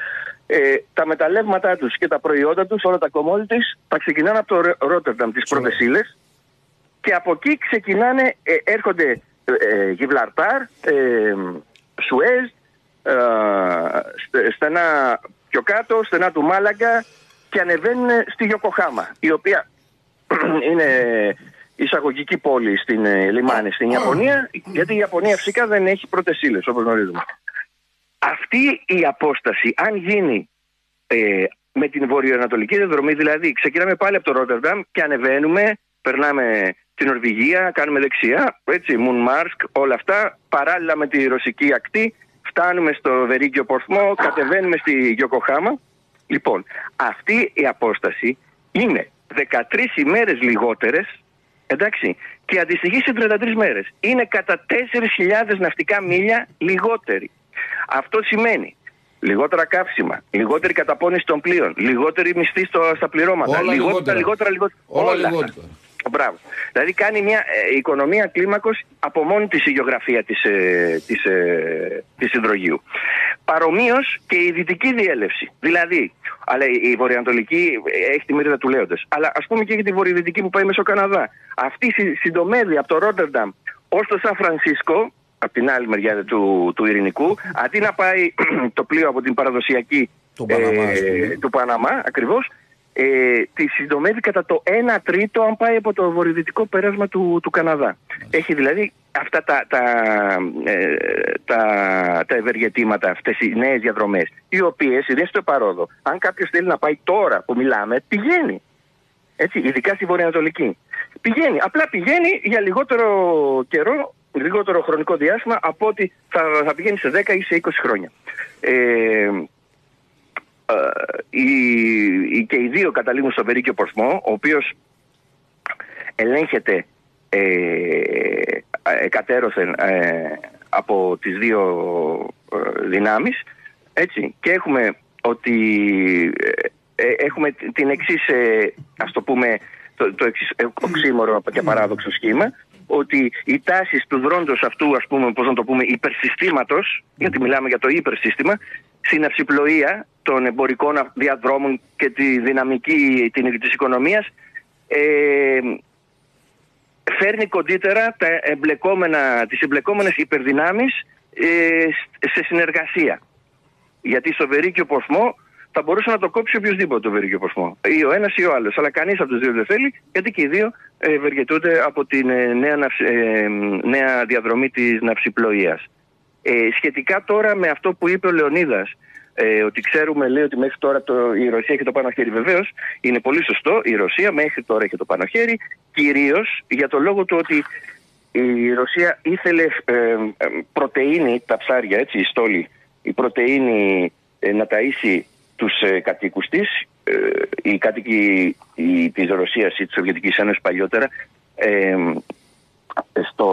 τα μεταλλεύματά τους και τα προϊόντα τους, όλα τα commodities, τα ξεκινάνε από το Ρότερνταμ, τις πρώτες ύλες, και από εκεί ξεκινάνε, έρχονται Γιβλαρτάρ, Σουέζ, στενά πιο κάτω, στενά του Μάλαγκα, και ανεβαίνουν στη Ιωκοχάμα, η οποία είναι εισαγωγική πόλη στην λιμάνη στην Ιαπωνία, γιατί η Ιαπωνία φυσικά δεν έχει πρώτες ύλες, όπως γνωρίζουμε. Αυτή η απόσταση, αν γίνει με την βορειοανατολική διαδρομή, δηλαδή ξεκινάμε πάλι από το Ρότερνταμ και ανεβαίνουμε, περνάμε την Νορβηγία, κάνουμε δεξιά, έτσι, Μουνμάρσκ, όλα αυτά, παράλληλα με τη ρωσική ακτή, φτάνουμε στο Βερίκιο Πορθμό, κατεβαίνουμε στη Γιοκοχάμα. Λοιπόν, αυτή η απόσταση είναι 13 ημέρες λιγότερες, εντάξει, και αντιστοιχεί σε 33 μέρες. Είναι κατά 4.000 ναυτικά μίλια λιγότερη. Αυτό σημαίνει λιγότερα καύσιμα, λιγότερη καταπώνηση των πλοίων, λιγότερη μισθή στα πληρώματα, λιγότερα. Όλα λιγότερα. Μπράβο. Δηλαδή κάνει μια οικονομία κλίμακος από μόνη της η γεωγραφία της υδρογείου. Παρομοίως και η δυτική διέλευση. Δηλαδή, αλλά η βορειοανατολική έχει τη μοίρα του λέοντος. Αλλά ας πούμε και για τη βορειοδυτική που πάει μέσω Καναδά. Αυτή συντομεύει από το Ρότερνταμ ως το Σαν Φρανσίσκο, από την άλλη μεριά του Ειρηνικού, αντί να πάει το πλοίο από την παραδοσιακή του Παναμά ακριβώς. Τη συντομεύει κατά το 1 τρίτο αν πάει από το βορειοδυτικό πέρασμα του Καναδά. Έχει δηλαδή αυτά τα ευεργετήματα, αυτές οι νέες διαδρομές, οι οποίες είναι στο παρόδο. Αν κάποιος θέλει να πάει τώρα που μιλάμε, πηγαίνει. Έτσι, ειδικά στη βορειοανατολική. Πηγαίνει. Απλά πηγαίνει για λιγότερο καιρό, λιγότερο χρονικό διάστημα από ότι θα πηγαίνει σε 10 ή σε 20 χρόνια. Και οι δύο καταλήγουν στον περίκιο πορθμό, ο οποίος ελέγχεται κατέρωθεν από τις δύο δυνάμεις, έτσι, και έχουμε ότι έχουμε την εξής, ας το πούμε, το εξής οξύμορο και παράδοξο σχήμα, ότι οι τάσεις του δρόντος αυτού, ας πούμε, πώς να το πούμε, υπερσυστήματος, γιατί μιλάμε για το υπερσύστημα, στην αυσιπλοεία των εμπορικών διαδρόμων και τη δυναμική της οικονομίας, φέρνει κοντύτερα τις εμπλεκόμενες υπερδυνάμεις σε συνεργασία. Γιατί στο Βερίκιο Πορθμό θα μπορούσε να το κόψει οποιοδήποτε το Βερίκιο Πορθμό. Ή ο ένας ή ο άλλος. Αλλά κανείς από τους δύο δεν θέλει, γιατί και οι δύο ευεργετούνται από τη νέα διαδρομή της ναυσιπλοείας. Σχετικά τώρα με αυτό που είπε ο Λεωνίδας, ότι ξέρουμε, λέει, ότι μέχρι τώρα η Ρωσία έχει το πάνω χέρι. Βεβαίως, είναι πολύ σωστό. Η Ρωσία μέχρι τώρα έχει το πάνω χέρι, κυρίως για το λόγο του ότι η Ρωσία ήθελε πρωτεΐνη, τα ψάρια, έτσι, η στόλη, η πρωτεΐνη να ταΐσει τους κατοίκους της. Οι κάτοικοι της Ρωσίας ή της Σοβιετικής Ένωσης παλιότερα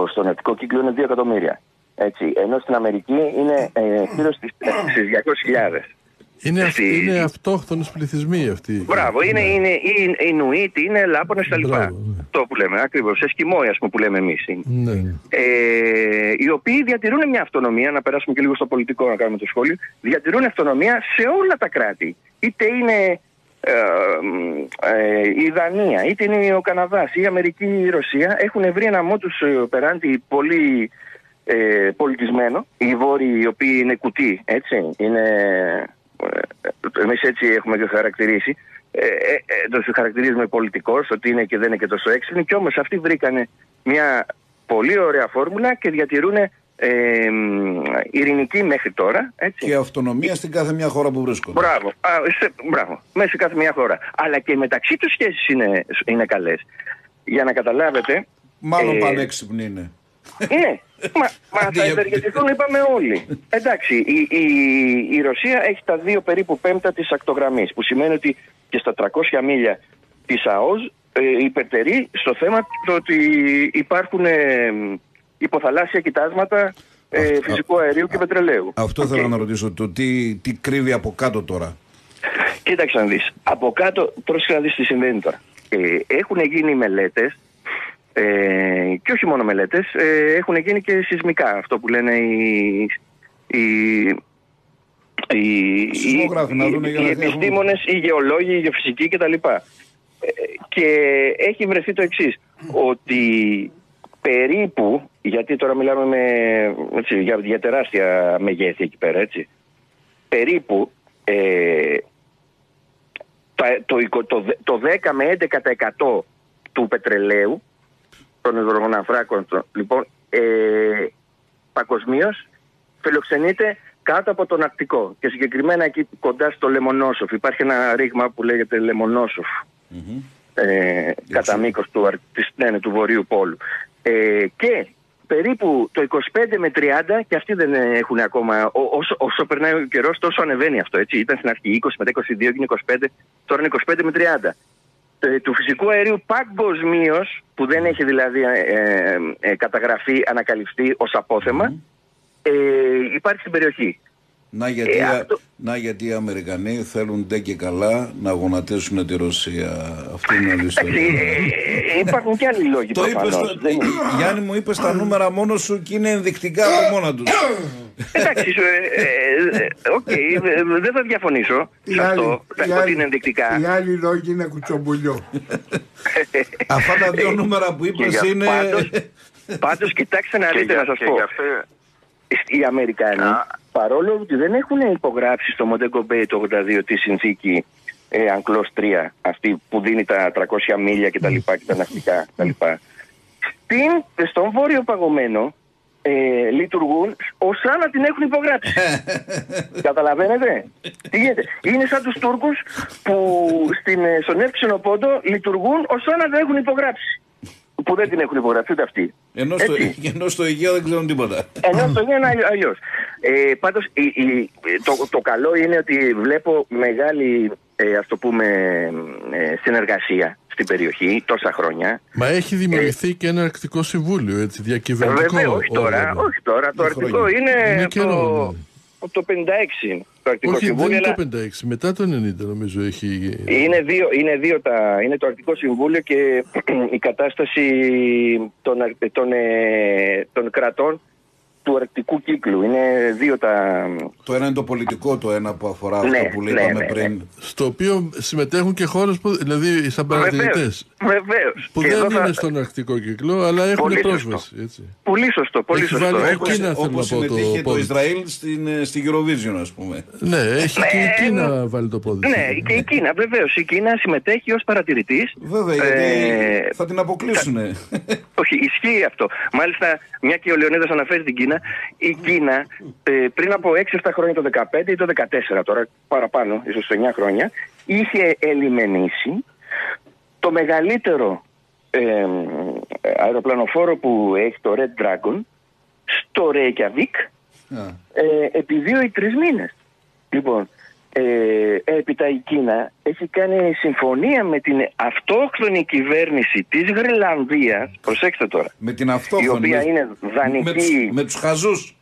στον Αρκτικό Κύκλο είναι 2 εκατομμύρια. Έτσι, ενώ στην Αμερική είναι γύρω στις 200.000. Είναι αυτόχθονες πληθυσμοί αυτοί. Μπράβο, είναι Ινουίτ, είναι Λάπωνες τα λοιπά. Το που λέμε, ακριβώς, Εσκιμόοι, ας πούμε, που λέμε εμείς. Ναι. Οι οποίοι διατηρούν μια αυτονομία, να περάσουμε και λίγο στο πολιτικό να κάνουμε το σχόλιο, διατηρούν αυτονομία σε όλα τα κράτη. Είτε είναι η Δανία, είτε είναι ο Καναδάς, η Αμερική, η Ρωσία, έχουν βρει ένα μότους περάντη πολύ πολιτισμένο. Οι Βόρειοι, οι οποίοι είναι κουτί, έτσι, είναι, εμείς έτσι έχουμε και χαρακτηρίσει, το χαρακτηρίζουμε πολιτικός, ότι είναι και δεν είναι και τόσο έξυπνοι, και όμως αυτοί βρήκανε μια πολύ ωραία φόρμουλα και διατηρούν ειρηνική μέχρι τώρα, έτσι, και αυτονομία στην κάθε μια χώρα που βρίσκονται. Μπράβο, μέσα σε κάθε μια χώρα. Αλλά και μεταξύ τους σχέσεις είναι καλές. Για να καταλάβετε, μάλλον πανέξυπνοι είναι. Ναι, μα θα ευεργετηθούν, είπαμε, όλοι. Εντάξει, η Ρωσία έχει τα 2 περίπου πέμπτα της ακτογραμμής, που σημαίνει ότι και στα 300 μίλια της ΑΟΖ υπερτερεί στο θέμα το ότι υπάρχουν υποθαλάσσια κοιτάσματα φυσικού αερίου και πετρελαίου. Αυτό θέλω να ρωτήσω, το τι κρύβει από κάτω τώρα. Κοίταξε να δεις, από κάτω, πρόσεχε να δεις τι συμβαίνει τώρα. Έχουν γίνει μελέτες, και όχι μόνο μελέτες, έχουν γίνει και σεισμικά, αυτό που λένε οι επιστήμονες, οι γεωλόγοι, οι γεωφυσικοί κτλ. Και έχει βρεθεί το εξής, ότι περίπου, γιατί τώρα μιλάμε για τεράστια μεγέθη εκεί πέρα, έτσι, περίπου το 10 με 11% του πετρελαίου των υδρογονανθράκων, λοιπόν, παγκοσμίως φιλοξενείται κάτω από τον Αρκτικό, και συγκεκριμένα εκεί κοντά στο Λομονόσοφ. Υπάρχει ένα ρήγμα που λέγεται Λομονόσοφ, κατά μήκος του Βορείου Πόλου. Και περίπου το 25 με 30, και αυτοί δεν έχουν ακόμα, όσο περνάει ο καιρός τόσο ανεβαίνει αυτό, έτσι, ήταν στην αρχή 20 μετά 22, έγινε 25, τώρα είναι 25 με 30. Του φυσικού αερίου παγκοσμίως, που δεν έχει δηλαδή καταγραφεί, ανακαλυφθεί ως απόθεμα, υπάρχει στην περιοχή. Γιατί οι Αμερικανοί θέλουν ντε και καλά να γονατίσουν τη Ρωσία. Αυτή είναι όλη η ιστορία. Υπάρχουν και άλλοι λόγοι. Γιάννη μου, είπες τα νούμερα μόνο σου και είναι ενδεικτικά από μόνα τους. Εντάξει, δεν θα διαφωνήσω σε αυτό, ότι είναι ενδεικτικά. Οι άλλοι λόγοι είναι κουτσομπουλιό. Αυτά τα δύο νούμερα που είπες είναι... Πάντως κοιτάξτε να δείτε, να σας πω. Οι Αμερικανοί, παρόλο που δεν έχουν υπογράψει στο Μοντέγκο Μπέι το 82 τη συνθήκη Ανκλός 3, αυτή που δίνει τα 300 μίλια και τα λοιπά και τα ναυτικά κτλ. Στον βόρειο παγωμένο λειτουργούν ως να την έχουν υπογράψει. Καταλαβαίνετε τι γίνεται? Είναι σαν τους Τούρκους που στον Εύξηνο Πόντο λειτουργούν ως να την έχουν υπογράψει. Που δεν την έχουν υπογραφεί ούτε αυτοί. Ενώ στο Αιγαίο δεν ξέρουν τίποτα. Ενώ στο Αιγαίο είναι αλλιώς. Πάντως το καλό είναι ότι βλέπω μεγάλη ας το πούμε συνεργασία στην περιοχή τόσα χρόνια. Μα έχει δημιουργηθεί και ένα Αρκτικό Συμβούλιο, έτσι, διακυβερνητικό. Βέβαια, όχι τώρα. Το Αρκτικό είναι το 56. Όχι, δεν είναι το 56, μετά το 90 νομίζω έχει... Είναι το Αρκτικό Συμβούλιο και η κατάσταση των κρατών του Αρκτικού Κύκλου. Είναι δύο τα... Το ένα είναι το πολιτικό, το ένα που αφορά αυτό που λέγαμε πριν. Στο οποίο συμμετέχουν και χώρες που, δηλαδή σαν παρατηρητές. Βεβαίως. Που και δεν είναι στον Αρκτικό Κύκλο, αλλά έχουν πρόσβαση. Έτσι. Πολύ σωστό, πολύ έχει σωστό. Όπως συμμετείχε το Ισραήλ στην Eurovision, ας πούμε. Ναι, έχει και η Κίνα βάλει το πόδι. Ναι, και η Κίνα, βεβαίως. Η Κίνα συμμετέχει ως παρατηρητής. Βέβαια, γιατί θα την αποκλείσουνε. Όχι, ισχύει αυτό. Μάλιστα, μια και ο Λεωνίδας αναφέρει την Κίνα. Η Κίνα πριν από 6-7 χρόνια, το 2015 ή το 2014 τώρα, παραπάνω, ίσως το 9 χρόνια, είχε ελιμενήσει το μεγαλύτερο αεροπλανοφόρο που έχει, το Red Dragon, στο Reykjavik επί 2 ή 3 μήνες. Λοιπόν, έπειτα η Κίνα έχει κάνει συμφωνία με την αυτόχθονη κυβέρνηση της Γροιλανδίας, προσέξτε τώρα, με την αυτόχθονη, η οποία είναι δανεική, με τους χαζούς,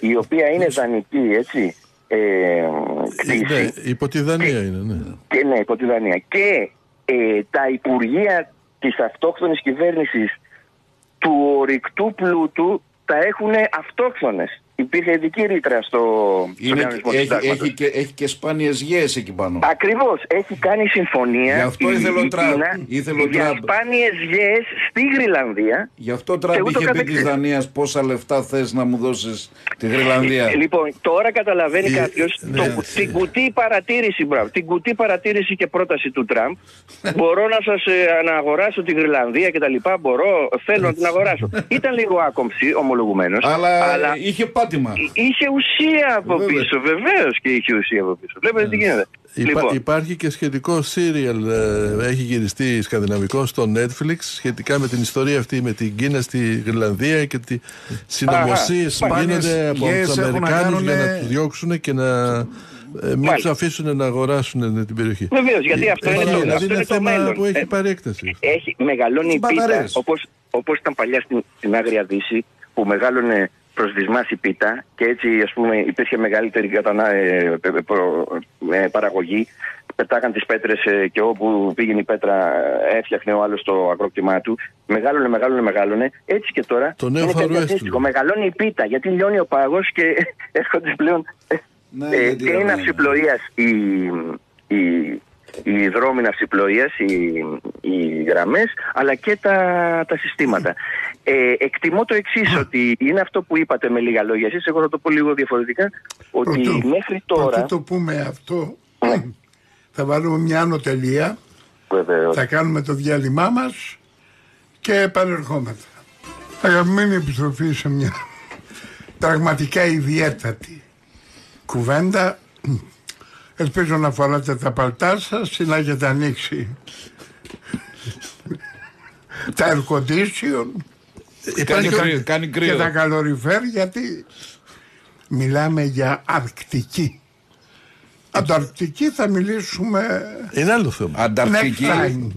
η οποία είναι δανεική, έτσι, υπό τη Δανία είναι, ναι. Και, ναι, υπό τη Δανία. Και τα υπουργεία της αυτόχθονης κυβέρνησης του ορυκτού πλούτου τα έχουν αυτόχθονες. Υπήρχε ειδική ρήτρα στο κανονισμό του συντάγματος. Έχει και σπάνιες γιές εκεί πάνω. Ακριβώς. Έχει κάνει συμφωνία. Γι' αυτό ήθελε ο Τραμπ. Για σπάνιες γιές στη Γροιλανδία. Γι' αυτό ο Τραμπ είχε πει της Δανίας, πόσα λεφτά θες να μου δώσεις τη Γροιλανδία. Λοιπόν, τώρα καταλαβαίνει κάποιος την κουτή παρατήρηση και πρόταση του Τραμπ. Μπορώ να σας αναγοράσω τη Γροιλανδία κτλ. Θέλω να την αγοράσω. Ήταν λίγο άκομψη, ομολογουμένως. Αλλά είχε πάντα. Είχε ουσία από πίσω, βεβαίως και είχε ουσία από πίσω. Βλέπετε τι γίνεται. Λοιπόν. Υπάρχει και σχετικό σύριαλ, έχει γυριστεί σκανδιναβικό στο Netflix, σχετικά με την ιστορία αυτή με την Κίνα στη Γροιλανδία και τις συνωμοσίες που γίνονται από τους Αμερικάνους για να τους διώξουν και να μην τους αφήσουν να αγοράσουν την περιοχή. Βεβαίως, γιατί αυτό είναι το μέλλον. Δηλαδή είναι θέμα που έχει πάρει έκταση. Μεγαλώνει η πίτα, όπως ήταν παλιά στην Άγρια Δύση, που μεγάλωνε προσδισμάς η πίτα και έτσι, ας πούμε, υπήρχε μεγαλύτερη παραγωγή. Πετάγαν τις πέτρες και όπου πήγαινε η πέτρα έφτιαχνε ο άλλος το αγρόκτημά του. Μεγάλωνε. Έτσι και τώρα το νέο φαρουέστου. Μεγαλώνει η πίτα γιατί λιώνει ο πάγος και έρχονται πλέον και είναι αυσιπλοείας οι δρόμοι ναυσιπλοείας, οι γραμμές, αλλά και τα συστήματα. Εκτιμώ το εξής, ότι είναι αυτό που είπατε με λίγα λόγια εσείς, εγώ θα το πω λίγο διαφορετικά, ότι μέχρι τώρα... Πρωτού το πούμε αυτό, θα βάλουμε μια άνω τελεία, θα κάνουμε το διάλειμμά μας και επανερχόμαστε. Αγαπημένη επιστροφή σε μια πραγματικά ιδιαίτατη κουβέντα. Ελπίζω να φοράτε τα παλτά σας ή να έχετε ανοίξει τα ερκοντήσιον και τα καλοριφέρ, γιατί μιλάμε για Αρκτική. Ανταρκτική θα μιλήσουμε... Είναι άλλο θέμα. Ανταρκτική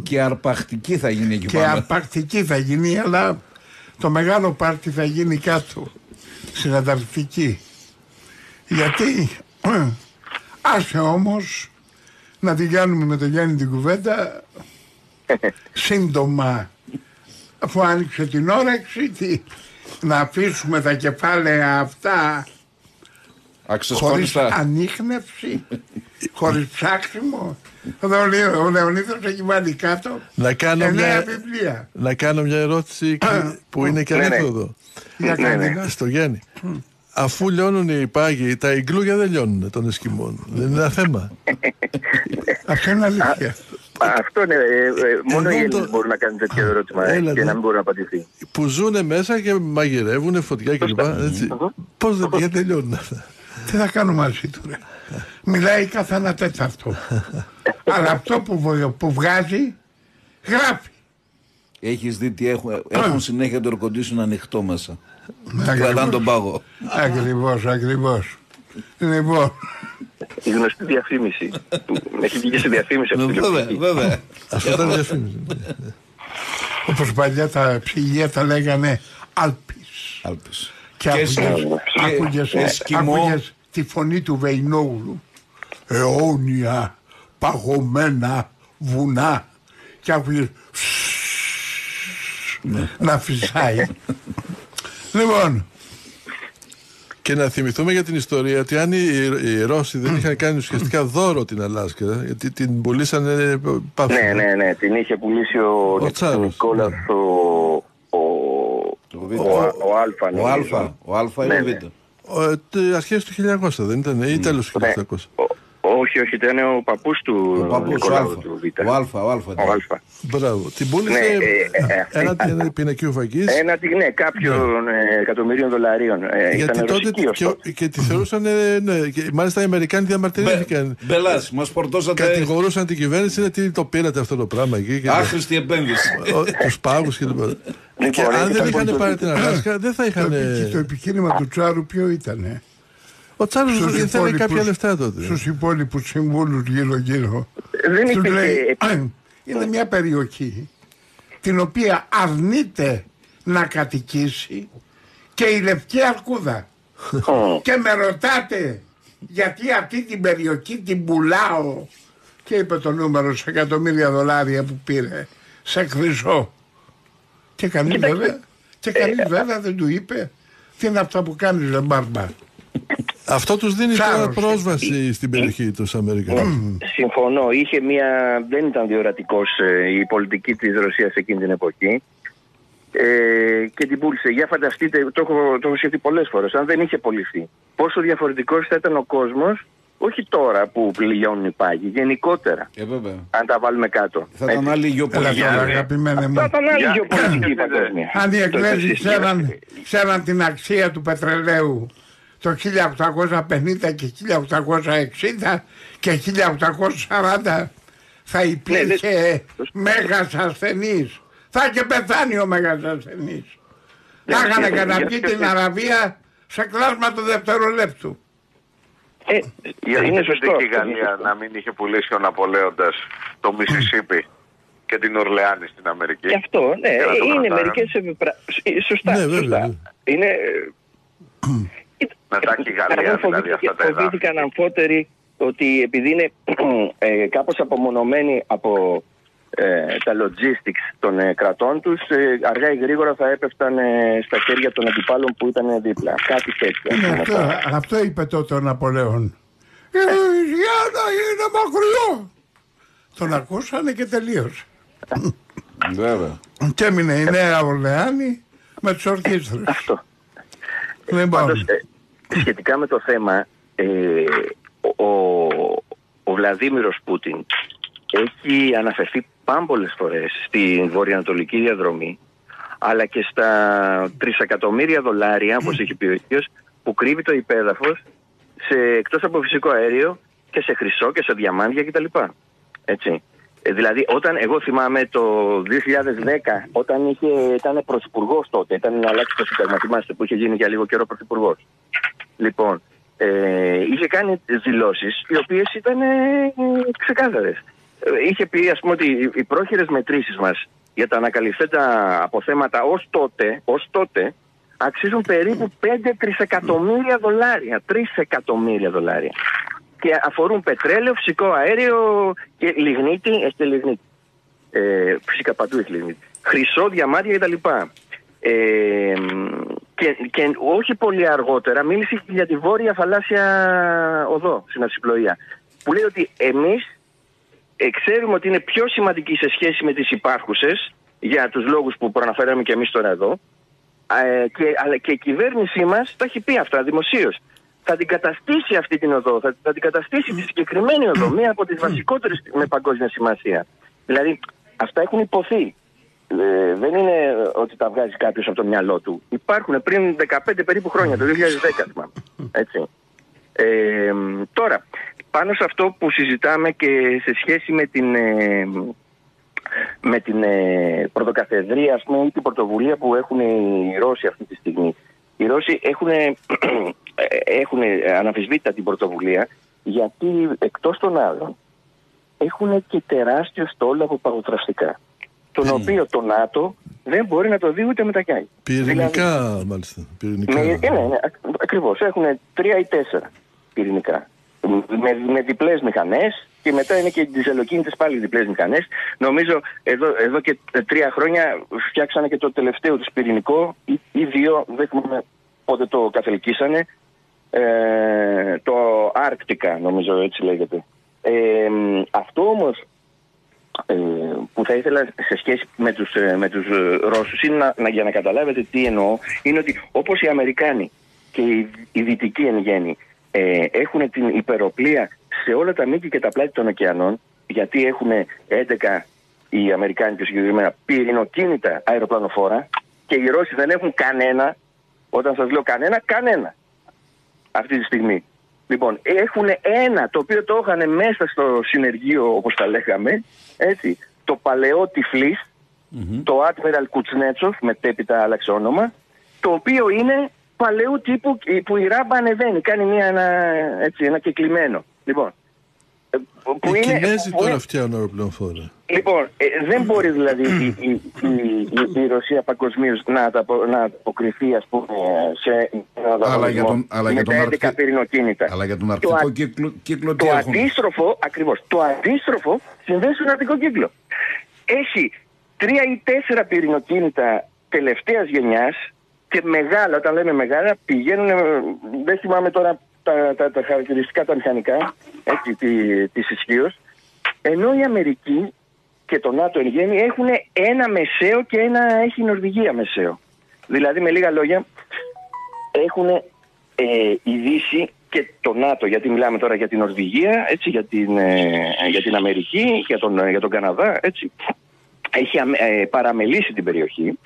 και αρπακτική θα γίνει εκεί πάνω. Και αρπακτική θα γίνει, αλλά το μεγάλο πάρτι θα γίνει κάτω, στην Ανταρκτική. Γιατί άσε όμως να την κάνουμε με τον Γιάννη την κουβέντα σύντομα, αφού άνοιξε την όρεξη, να αφήσουμε τα κεφάλαια αυτά χωρίς ανίχνευση, χωρίς ψάξιμο. Ο Λεωνίδας έχει βάλει κάτω 9 βιβλία. Να κάνω μια ερώτηση που είναι και ανέκδοτο. Στο Γιάννη. Αφού λιώνουν οι πάγοι, τα ιγκλούγια δεν λιώνουν των εσκιμών. Δεν είναι ένα θέμα. Αυτό είναι αλήθεια. Αυτό είναι. Μόνο οι Έλληνες μπορούν να κάνουν τέτοιο ερώτημα και να μην μπορούν να απαντηθεί. Που ζουν μέσα και μαγειρεύουν φωτιά κλπ. Πώς δεν τελειώνουν αυτά. Τι θα κάνω μαζί του, ρε. Μιλάει κάθε ένα τέταρτο. Αλλά αυτό που βγάζει, γράφει. Έχεις δει τι έχουν συνέχεια το air condition ανοιχτό μέσα. Κρατάνε τον πάγο. Ακριβώς, ακριβώς. Λοιπόν. Η γνωστή διαφήμιση. Έχει βγει και σε διαφήμιση αυτή. Βέβαια. Αυτό ήταν διαφήμιση. Όπως παλιά τα ψυγεία τα λέγανε Άλπης. Και άκουγες τη φωνή του Βεϊνόγλου. Αιώνια παγωμένα βουνά. Και άκουγες να φυσάει. Λοιπόν. Και να θυμηθούμε για την ιστορία ότι αν οι Ρώσοι δεν είχαν κάνει ουσιαστικά δώρο την Αλάσκα, γιατί την πουλήσανε πάθος. Ναι, την είχε πουλήσει ο Νικόλας ο Αλφα ή ο Βίτα. Αρχές του 1900 δεν ήταν ή τέλος του 1900. Όχι, ήταν ο παππούς του Νικολάου του Βίτα. Ο Αλφα. Μπράβο. Την πούλησε ένα πινακίου φακής. Ναι, κάποιων εκατομμυρίων $. Γιατί τότε και τη θεωρούσαν, μάλιστα οι Αμερικάνοι διαμαρτυρήθηκαν. Μπελάς, μας φορτώσατε. Κατηγορούσαν την κυβέρνηση, γιατί το πήρατε αυτό το πράγμα εκεί. Άχρηστη επένδυση. Τους πάγους κλπ. Και αν δεν είχαν πάρει την Αλάσκα, δεν θα είχαν. Το επιχείρημα του Τσάρου ποιο ήτανε? Ο Τσάρλος δεν θέλει κάποια λεφτά τότε. Στους υπόλοιπους συμβούλους γύρω-γύρω. Δεν υπήρχε. Λέει, είναι μια περιοχή την οποία αρνείται να κατοικήσει και η Λευκή Αρκούδα. Και με ρωτάτε γιατί αυτή την περιοχή την πουλάω. Και είπε το νούμερο σε εκατομμύρια $, που πήρε σε χρυσό. Και κανείς βέβαια δεν του είπε τι είναι αυτά που κάνεις, ρε μπάρμπα. Αυτό τους δίνει τώρα πρόσβαση στην περιοχή τους Αμερικανών. Συμφωνώ, δεν ήταν διορατικός η πολιτική της Ρωσίας εκείνη την εποχή και την πούλησε. Για φανταστείτε, το έχω σκεφτεί πολλές φορές, αν δεν είχε πουληθεί, πόσο διαφορετικός θα ήταν ο κόσμος, όχι τώρα που πληγιώνουν οι πάγοι, γενικότερα. Αν τα βάλουμε κάτω. Θα ήταν άλλη γεωπολιτική. Αν οι Εγγλέζοι ξέραν την αξία του πετρελαίου το 1850 και 1860 και 1840 θα υπήρχε μέγας ασθενής. Θα και πεθάνει ο μέγας ασθενής. Θα είχανε καταπιεί την Αραβία σε κλάσμα του δευτερολέπτου. Είναι σωστή η Γαλλία να μην είχε πουλήσει ο Ναπολέοντας το Μισισίπι και την Ορλεάνη στην Αμερική. Και αυτό, ναι, είναι μερικές σωστά. Είναι... Φοβήθηκαν αμφότεροι ότι επειδή είναι κάπως απομονωμένοι από τα logistics των κρατών τους, αργά ή γρήγορα θα έπεφταν στα χέρια των αντιπάλων που ήταν δίπλα. Κάτι τέτοιο. Αυτό είπε τότε ο Ναπολέον. Η Louisiana είναι μακριό. Τον ακούσανε και τελείωσε. Και έμεινε η Νέα Ορλεάνη με τους ορχήστρες. Αυτό. Πάντως, σχετικά με το θέμα, ο Βλαδίμιρος Πούτιν έχει αναφερθεί πάμπολες φορές στην βορειοανατολική διαδρομή, αλλά και στα $3 εκατομμύρια, όπως έχει πει ο ίδιος, που κρύβει το υπέδαφος, εκτός από φυσικό αέριο, και σε χρυσό και σε διαμάντια κτλ. Έτσι. Δηλαδή, όταν εγώ θυμάμαι το 2010, όταν ήταν πρωθυπουργός τότε, ήταν να αλλάξει το σύνταγμα, θυμάστε που είχε γίνει για λίγο καιρό πρωθυπουργός. Λοιπόν, είχε κάνει δηλώσεις οι οποίες ήταν ξεκάθαρες. Είχε πει, ας πούμε, ότι οι πρόχειρες μετρήσεις μας για τα ανακαλυφθέντα αποθέματα ως τότε αξίζουν περίπου $5 τρισεκατομμύρια. $3 εκατομμύρια. Και αφορούν πετρέλαιο, φυσικό αέριο και λιγνίτη. Έχει και λιγνίτη. Φυσικά παντού έχει λιγνίτη. Χρυσό, διαμάντια κτλ. Και όχι πολύ αργότερα μίλησε για τη βόρεια θαλάσσια οδό στην αυσιπλοεία. Που λέει ότι εμείς ξέρουμε ότι είναι πιο σημαντική σε σχέση με τις υπάρχουσες για τους λόγους που προαναφέραμε και εμείς τώρα εδώ. Αλλά και η κυβέρνησή μας τα έχει πει αυτά δημοσίως. Θα την καταστήσει αυτή την οδό, θα την καταστήσει τη συγκεκριμένη οδό, μία από τις βασικότερες με παγκόσμια σημασία. Δηλαδή αυτά έχουν υποθεί. Δεν είναι ότι τα βγάζει κάποιος από το μυαλό του. Υπάρχουν πριν 15 περίπου χρόνια, το 2010 θυμάμαι. Έτσι. Τώρα, πάνω σε αυτό που συζητάμε και σε σχέση με την, πρωτοκαθεδρία, ας πούμε, ή την πρωτοβουλία που έχουν οι Ρώσοι αυτή τη στιγμή. Οι Ρώσοι έχουν αναμφισβήτητα την πρωτοβουλία, γιατί εκτός των άλλων έχουν και τεράστιο στόλο από παγωτραστικά, τον οποίο το ΝΑΤΟ δεν μπορεί να το δει ούτε με τα κιάγια. Πυρηνικά, δηλαδή, μάλιστα. Πυρηνικά. Ναι, ακριβώς. Έχουν 3 ή 4 πυρηνικά. Με διπλές μηχανές, και μετά είναι και διζελοκίνητες πάλι διπλές μηχανές. Νομίζω εδώ και 3 χρόνια φτιάξανε και το τελευταίο τους πυρηνικό, ή 2, δεν θυμάμαι πότε το καθελκίσανε. Το Άρκτικα, νομίζω έτσι λέγεται. Αυτό όμως που θα ήθελα σε σχέση με τους Ρώσους είναι για να καταλάβετε τι εννοώ, είναι ότι όπως οι Αμερικάνοι και οι Δυτικοί εν γέννη έχουν την υπεροπλία σε όλα τα μήκη και τα πλάτη των ωκεανών, γιατί έχουν 11 οι Αμερικάνοι και συγκεκριμένα πυρηνοκίνητα αεροπλανοφόρα, και οι Ρώσοι δεν έχουν κανένα. Όταν σας λέω κανένα αυτή τη στιγμή. Λοιπόν, έχουν ένα, το οποίο το είχαν μέσα στο συνεργείο, όπως τα λέγαμε, έτσι, το παλαιό Τυφλής, το Admiral Κουτσνέτσοφ, μετέπειτα άλλαξε όνομα, το οποίο είναι παλαιού τύπου που η ράμπα ανεβαίνει, κάνει ένα κεκλειμένο. Λοιπόν, οι Κινέζοι τώρα φτιάχνουν αεροπλανοφόρα. Λοιπόν, δεν μπορεί δηλαδή η Ρωσία παγκοσμίως να αποκριθεί, ας πούμε, σε με τα 11 πυρηνοκίνητα. Αλλά για τον Αρκτικό κύκλο τι έχουν? Το αντίστροφο συμβαίνει στον Αρκτικό κύκλο. Έχει 3 ή 4 πυρηνοκίνητα τελευταίας γενιάς, και μεγάλα, όταν λέμε μεγάλα, πηγαίνουν, δεν θυμάμαι τώρα τα χαρακτηριστικά τα μηχανικά της ισχύως, ενώ η Αμερική και το ΝΑΤΟ εν γέννη έχουν ένα μεσαίο και ένα έχει η Νορβηγία μεσαίο. Δηλαδή, με λίγα λόγια, έχουν η Δύση και το ΝΑΤΟ, γιατί μιλάμε τώρα για την Νορβηγία, έτσι, για την Αμερική, για τον Καναδά, έτσι, έχει παραμελήσει την περιοχή,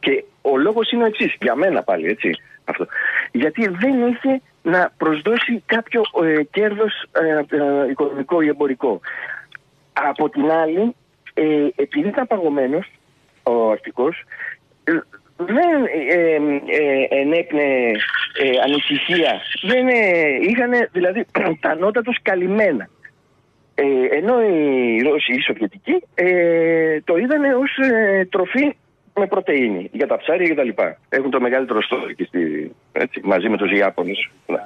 και ο λόγος είναι ο εξής, για μένα πάλι, έτσι, αυτό. Γιατί δεν είχε να προσδώσει κάποιο κέρδος οικονομικό ή εμπορικό. Από την άλλη, επειδή ήταν παγωμένος ο Αρκτικός, δεν ενέπνε ανησυχία. Δεν είχαν δηλαδή τα νότα τους καλυμμένα. Ενώ οι Ρώσοι, οι Σοβιετικοί, το είδαν ως τροφή με πρωτεΐνη για τα ψάρια και τα λοιπά. Έχουν το μεγαλύτερο στόχο μαζί με τους Ιάπωνες. Να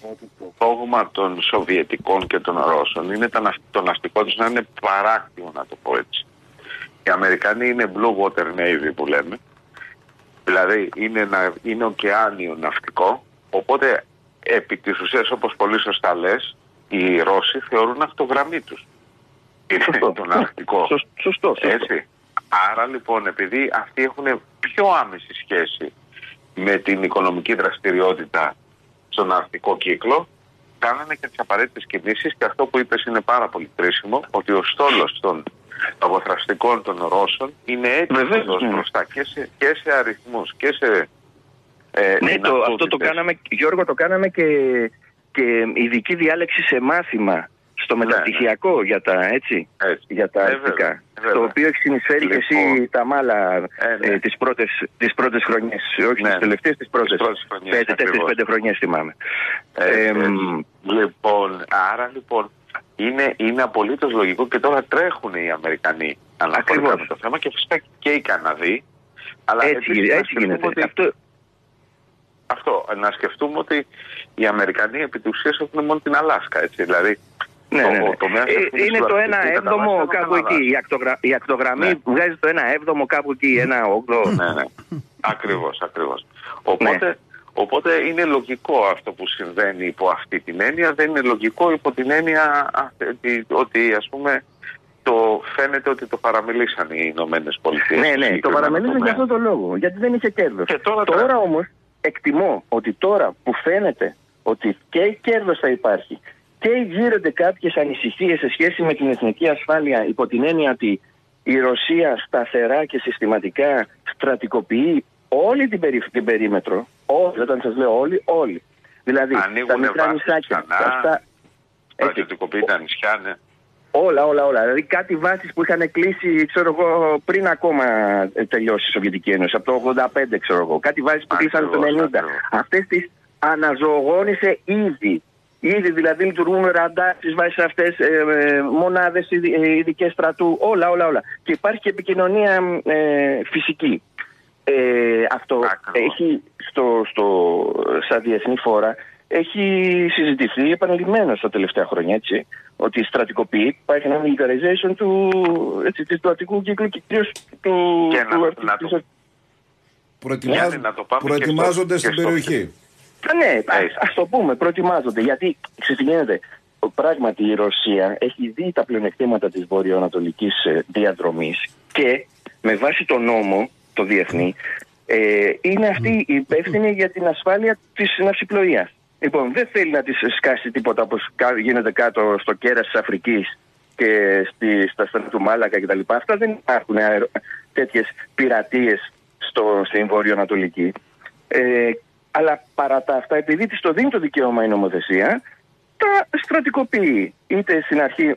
πω ότι το κόμμα των Σοβιετικών και των Ρώσων είναι το ναυτικό τους να είναι παράκτιο, να το πω έτσι. Οι Αμερικανοί είναι blue water navy που λέμε. Δηλαδή είναι ωκεάνιο ναυτικό. Οπότε επί της ουσίας, όπως πολύ σωστά λες, οι Ρώσοι θεωρούν αυτό γραμμή τους. Είναι το ναυτικό. Σωστό. Έτσι. Άρα λοιπόν, επειδή αυτοί έχουν πιο άμεση σχέση με την οικονομική δραστηριότητα στον Αρκτικό κύκλο, κάνανε και τις απαραίτητες κινήσεις, και αυτό που είπες είναι πάρα πολύ κρίσιμο, ότι ο στόλος των παγωθραστικών των Ρώσων είναι έτοιμος μπροστά και σε αριθμούς και σε... ναι, αυτό το κάναμε, Γιώργο, το κάναμε και ειδική διάλεξη σε μάθημα στο μεταπτυχιακό, ναι. Για τα αρκτικά. Το οποίο έχει συνεισφέρει και εσύ τα μάλα τις πρώτες χρονιές, όχι τις τελευταίες, τις πρώτες 4-5 χρονιές θυμάμαι. Λοιπόν, άρα λοιπόν είναι απολύτως λογικό, και τώρα τρέχουν οι Αμερικανοί αναφορικά με το θέμα, και φυσικά και οι Καναδοί, Αλλά έτσι γίνεται. Ότι... Αυτό, να σκεφτούμε ότι οι Αμερικανοί επί της ουσίας έχουν μόνο την Αλάσκα, έτσι, δηλαδή... Είναι το 1/7 κάπου εκεί. Η ακτογραμμή βγάζει το 1/7 κάπου εκεί, 1/8. Ακριβώς, ακριβώς. Οπότε είναι λογικό αυτό που συμβαίνει υπό αυτή την έννοια. Δεν είναι λογικό υπό την έννοια ότι, ας πούμε, το φαίνεται ότι το παραμελήσαν οι Ηνωμένες Πολιτείες. Ναι, το παραμελήσαν για αυτόν τον λόγο. Γιατί δεν είχε κέρδος. Τώρα όμως εκτιμώ ότι τώρα που φαίνεται ότι και κέρδος θα υπάρχει. Και γύρονται κάποιες ανησυχίες σε σχέση με την εθνική ασφάλεια υπό την έννοια ότι η Ρωσία σταθερά και συστηματικά στρατικοποιεί όλη την περίμετρο. Όταν σας λέω όλοι. Δηλαδή τα μικρά νησάκια, στρατιωτικοποιεί τα νησιά, ναι. Όλα. Δηλαδή κάτι βάσεις που είχαν κλείσει, ξέρω εγώ, πριν ακόμα τελειώσει η Σοβιετική Ένωση, από το 85, ξέρω εγώ. Κάτι βάσεις που κλείσανε το 90. Αυτές τις αναζωογόνησε ήδη. Ήδη δηλαδή λειτουργούν ραντάρ στις βάσεις αυτές, μονάδες ειδικές στρατού, όλα. Και υπάρχει και επικοινωνία φυσική. Αυτό έχει σαν διεθνή φόρα, έχει συζητηθεί επανειλημμένως τα τελευταία χρόνια, έτσι, ότι στρατικοποιεί, υπάρχει ένα militarization του Αρκτικού Κύκλου και κυρίως του Αρκτικού. Προετοιμάζονται στην περιοχή. Ναι, ας το πούμε, προετοιμάζονται. Γιατί ξεσυγνώνεται, πράγματι η Ρωσία έχει δει τα πλεονεκτήματα της βορειοανατολικής διαδρομής και με βάση τον νόμο, το διεθνή, είναι αυτή η υπεύθυνη για την ασφάλεια της ναυσιπλοείας. Λοιπόν, δεν θέλει να της σκάσει τίποτα όπως γίνεται κάτω στο κέρας της Αφρικής και στα στενά του Μάλακα κτλ. Αυτά δεν υπάρχουν τέτοιες πειρατείες στην βορειοανατολική. Αλλά παρά τα αυτά, επειδή της το δίνει το δικαίωμα η νομοθεσία, τα στρατικοποιεί. Είτε στην αρχή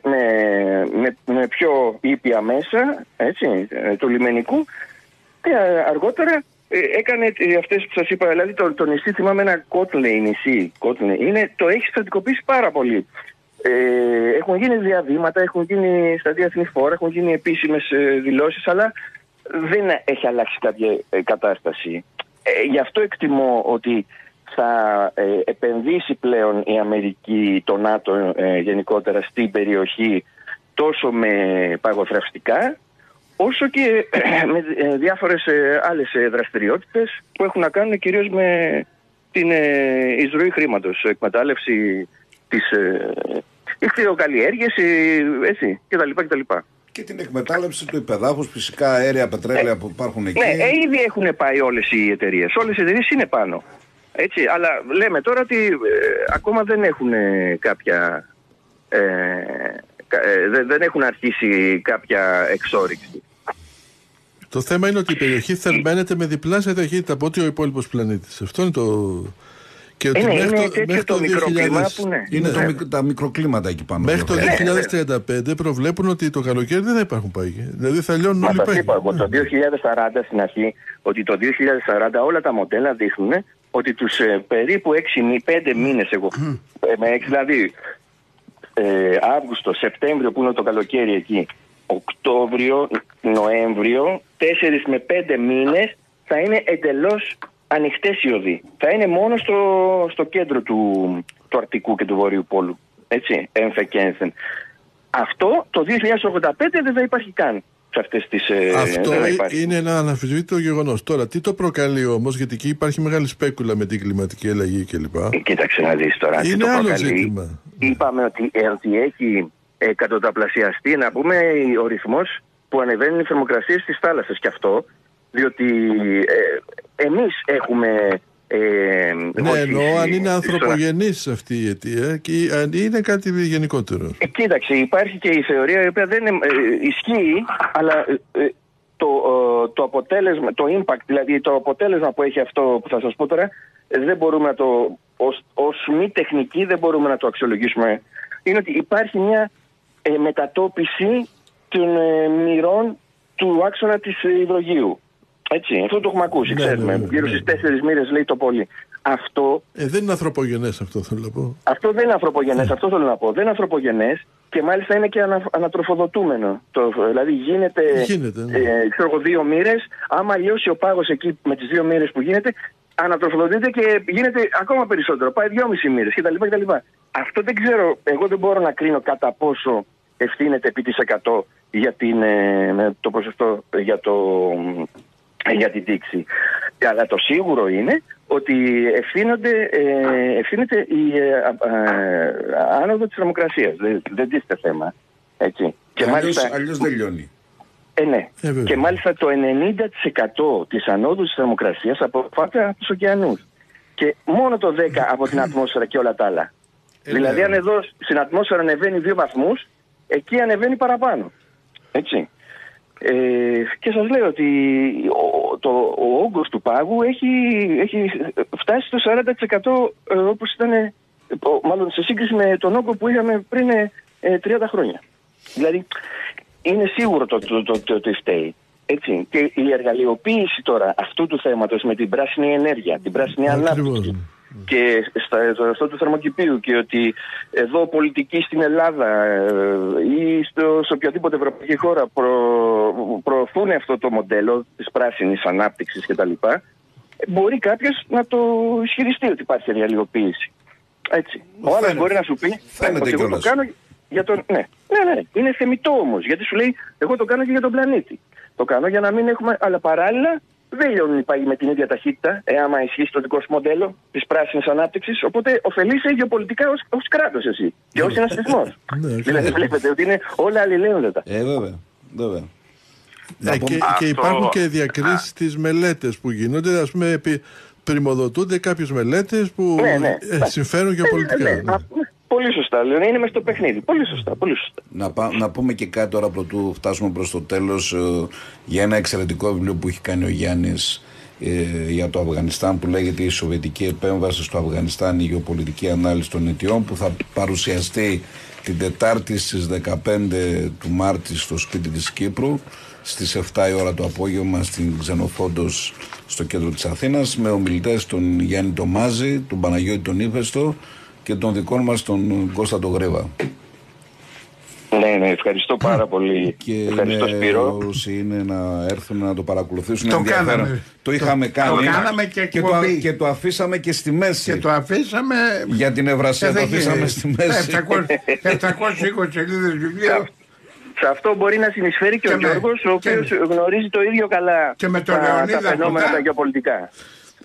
με πιο ήπια μέσα, έτσι, του λιμενικού, και αργότερα έκανε αυτές που σας είπα. Δηλαδή το νησί, θυμάμαι ένα Κότλεϊ νησί, το έχει στρατικοποιήσει πάρα πολύ. Έχουν γίνει διαβήματα, έχουν γίνει στα διεθνή φόρα, έχουν γίνει επίσημες δηλώσεις, αλλά δεν έχει αλλάξει κάποια κατάσταση. Γι' αυτό εκτιμώ ότι θα επενδύσει πλέον η Αμερική, το ΝΑΤΟ γενικότερα στην περιοχή, τόσο με παγωθραυστικά όσο και με διάφορες άλλες δραστηριότητες που έχουν να κάνουν κυρίως με την εισρωή χρήματος, εκμετάλλευση της ηχθειοκαλλιέργειας κτλ. Και την εκμετάλλευση του υπεδάφους, φυσικά αέρια, πετρέλαια που υπάρχουν εκεί. Ναι, ήδη έχουν πάει όλες οι εταιρείες. Όλες οι εταιρείες είναι πάνω. Έτσι, αλλά λέμε τώρα ότι ακόμα δεν έχουν κάποια... δεν έχουν αρχίσει κάποια εξόριξη. Το θέμα είναι ότι η περιοχή θερμαίνεται με διπλάσια ταχύτητα από ό,τι ο υπόλοιπος πλανήτης. Αυτό είναι το... Και ότι μέχρι το 2000, τα μικροκλίματα εκεί πάνω. Μέχρι το 2035 προβλέπουν ότι το καλοκαίρι δεν θα υπάρχουν πάγοι. Δηλαδή θα λιώνουν όλοι πάγοι. Από το 2040 στην αρχή, ότι το 2040 όλα τα μοντέλα δείχνουν ότι τους περίπου 5 μήνες, δηλαδή Αύγουστο, Σεπτέμβριο που είναι το καλοκαίρι εκεί, Οκτώβριο, Νοέμβριο, 4 με 5 μήνες θα είναι εντελώς ανοιχτές οι οδοί. Θα είναι μόνο στο κέντρο του Αρκτικού και του Βορείου Πόλου. Έτσι, έμφε και ένθεν. Αυτό το 2085 δεν θα υπάρχει καν σε αυτές τις... Αυτό είναι ένα αναμφισβήτητο γεγονός. Τώρα, τι το προκαλεί όμως, γιατί εκεί υπάρχει μεγάλη σπέκουλα με την κλιματική αλλαγή κλπ. Κοίταξε να δεις τώρα. Είναι άλλο ζήτημα. Είπαμε ότι έχει εκατονταπλασιαστεί, να πούμε, ο ρυθμός που ανεβαίνουν οι θερμοκρασίες της θάλασσας. Και αυτό, διότι... Εμείς έχουμε... ναι, εννοώ αν είναι ανθρωπογενής αυτή η αιτία και αν είναι κάτι γενικότερο. Κοίταξε, υπάρχει και η θεωρία η οποία δεν ισχύει, αλλά το αποτέλεσμα, το impact, δηλαδή το αποτέλεσμα που έχει αυτό που θα σας πω τώρα, δεν μπορούμε να το... ως μη τεχνική δεν μπορούμε να το αξιολογήσουμε. Είναι ότι υπάρχει μια μετατόπιση των μοιρών του άξονα της υδρογείου. Έτσι, αυτό το έχουμε ακούσει, ξέρουμε. Γύρω στις 4 μοίρες λέει το πολύ. αυτό... δεν είναι ανθρωπογενές αυτό, θέλω να πω. Αυτό δεν είναι ανθρωπογενές, αυτό θέλω να πω. Δεν είναι ανθρωπογενές και μάλιστα είναι και ανατροφοδοτούμενο. Δηλαδή γίνεται ναι. Ξέρω, 2 μοίρες, άμα λιώσει ο πάγος εκεί με τις 2 μοίρες που γίνεται, ανατροφοδοτείται και γίνεται ακόμα περισσότερο. Πάει 2,5 μοίρες κτλ. Αυτό δεν ξέρω, εγώ δεν μπορώ να κρίνω κατά πόσο ευθύνεται επί της 100 για το ποσοστό για την τήξη. Αλλά το σίγουρο είναι ότι ευθύνεται η άνοδο της θερμοκρασίας. Δεν τίθεται θέμα. Έτσι. Και αλλιώς δεν λιώνει. Ναι. Και μάλιστα το 90% της ανόδου της θερμοκρασίας αποφάται από τους ωκεανούς. Και μόνο το 10% από την ατμόσφαιρα και όλα τα άλλα. Δηλαδή αν εδώ στην ατμόσφαιρα ανεβαίνει 2 βαθμούς, εκεί ανεβαίνει παραπάνω. Έτσι. Και σας λέω ότι ο όγκος του πάγου έχει φτάσει στο 40% όπως ήταν, μάλλον σε σύγκριση με τον όγκο που είχαμε πριν 30 χρόνια. Δηλαδή είναι σίγουρο το φταίει. Έτσι. Και η εργαλειοποίηση τώρα αυτού του θέματος με την πράσινη ενέργεια, την πράσινη ανάπτυξη και στο του θερμοκηπίου και ότι εδώ πολιτικοί στην Ελλάδα ή σε οποιαδήποτε ευρωπαϊκή χώρα προωθούν αυτό το μοντέλο της πράσινης ανάπτυξης κτλ. Μπορεί κάποιος να το ισχυριστεί ότι υπάρχει εργαλειοποίηση. Έτσι. Ο άλλος μπορεί να σου πει ότι εγώ το κάνω για τον... Ναι. Είναι θεμιτό όμως, γιατί σου λέει εγώ το κάνω και για τον πλανήτη. Το κάνω για να μην έχουμε... Αλλά παράλληλα δεν λιώνουν οι πάγοι με την ίδια ταχύτητα, άμα ισχύσει το δικό σου μοντέλο της πράσινης ανάπτυξης. Οπότε ωφελείσαι γεωπολιτικά ως κράτος εσύ και ως ένας θεσμός. Δηλαδή βλέπετε ότι είναι όλα αλληλέοντα. Βέβαια. Και υπάρχουν και διακρίσεις στις μελέτες που γίνονται, ας πούμε πρημοδοτούνται κάποιες μελέτες που συμφέρουν γεωπολιτικά. Πολύ σωστά, Λεωνίδα. Είναι μες στο παιχνίδι. Πολύ σωστά. Να πούμε και κάτι τώρα πρωτού φτάσουμε προς το τέλος για ένα εξαιρετικό βιβλίο που έχει κάνει ο Γιάννης για το Αφγανιστάν, που λέγεται «Η Σοβιετική Επέμβαση στο Αφγανιστάν, η γεωπολιτική ανάλυση των αιτιών», που θα παρουσιαστεί την Τετάρτη στις 15 του Μάρτη στο σπίτι της Κύπρου, στις 7 η ώρα το απόγευμα στην Ξενοφόντος στο κέντρο της Αθήνας, με ομιλητές τον Γιάννη Τομάζη, τον Παναγιώτη τον Ήπεστο και των δικών μας τον Κώστα τον Γκρέβα. Ναι, ευχαριστώ πάρα πολύ. Και ευχαριστώ Σπύρο. Όσοι είναι να έρθουν να το παρακολουθήσουν. Το είχαμε κάνει και το αφήσαμε και στη μέση. Και το αφήσαμε... Για την Ευρασία το αφήσαμε στη μέση. 720 σελίδες βιβλίο. Σε αυτό μπορεί να συνεισφέρει και ο Γιώργος, ο οποίος γνωρίζει το ίδιο καλά τα φαινόμενα τα γεωπολιτικά.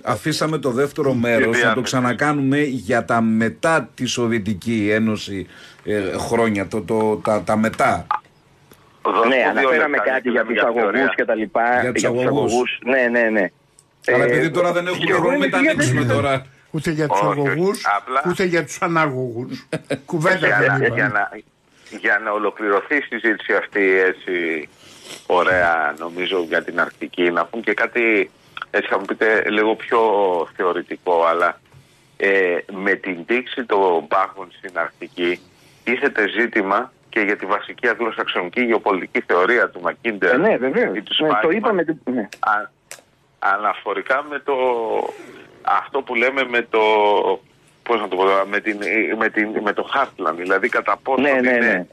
Αφήσαμε το δεύτερο μέρος να το ξανακάνουμε για τα μετά τη Σοβιετική Ένωση χρόνια, τα μετά. Ναι, αναφέραμε κάτι για τους αγωγούς και τα λοιπά. Για τους αγωγούς. Ναι. Αλλά επειδή τώρα δεν έχουμε χρόνο να τα ανοίξουμε τώρα. Ούτε για τους αγωγούς, ούτε για τους αναγωγούς. Κουβέντα για να ολοκληρωθεί η συζήτηση αυτή έτσι ωραία νομίζω για την Αρκτική, να πούμε και κάτι... Έτσι θα μου πείτε λίγο πιο θεωρητικό, αλλά με την τήξη των πάγων στην Αρκτική τίθεται ζήτημα και για τη βασική αγγλοσαξονική γεωπολιτική θεωρία του Μακίντερ. Ναι, βεβαίως. Το είπαμε. Ναι. Αναφορικά με αυτό που λέμε με το... Πώς να το πω, με το Heartland, δηλαδή κατά πόσο είναι...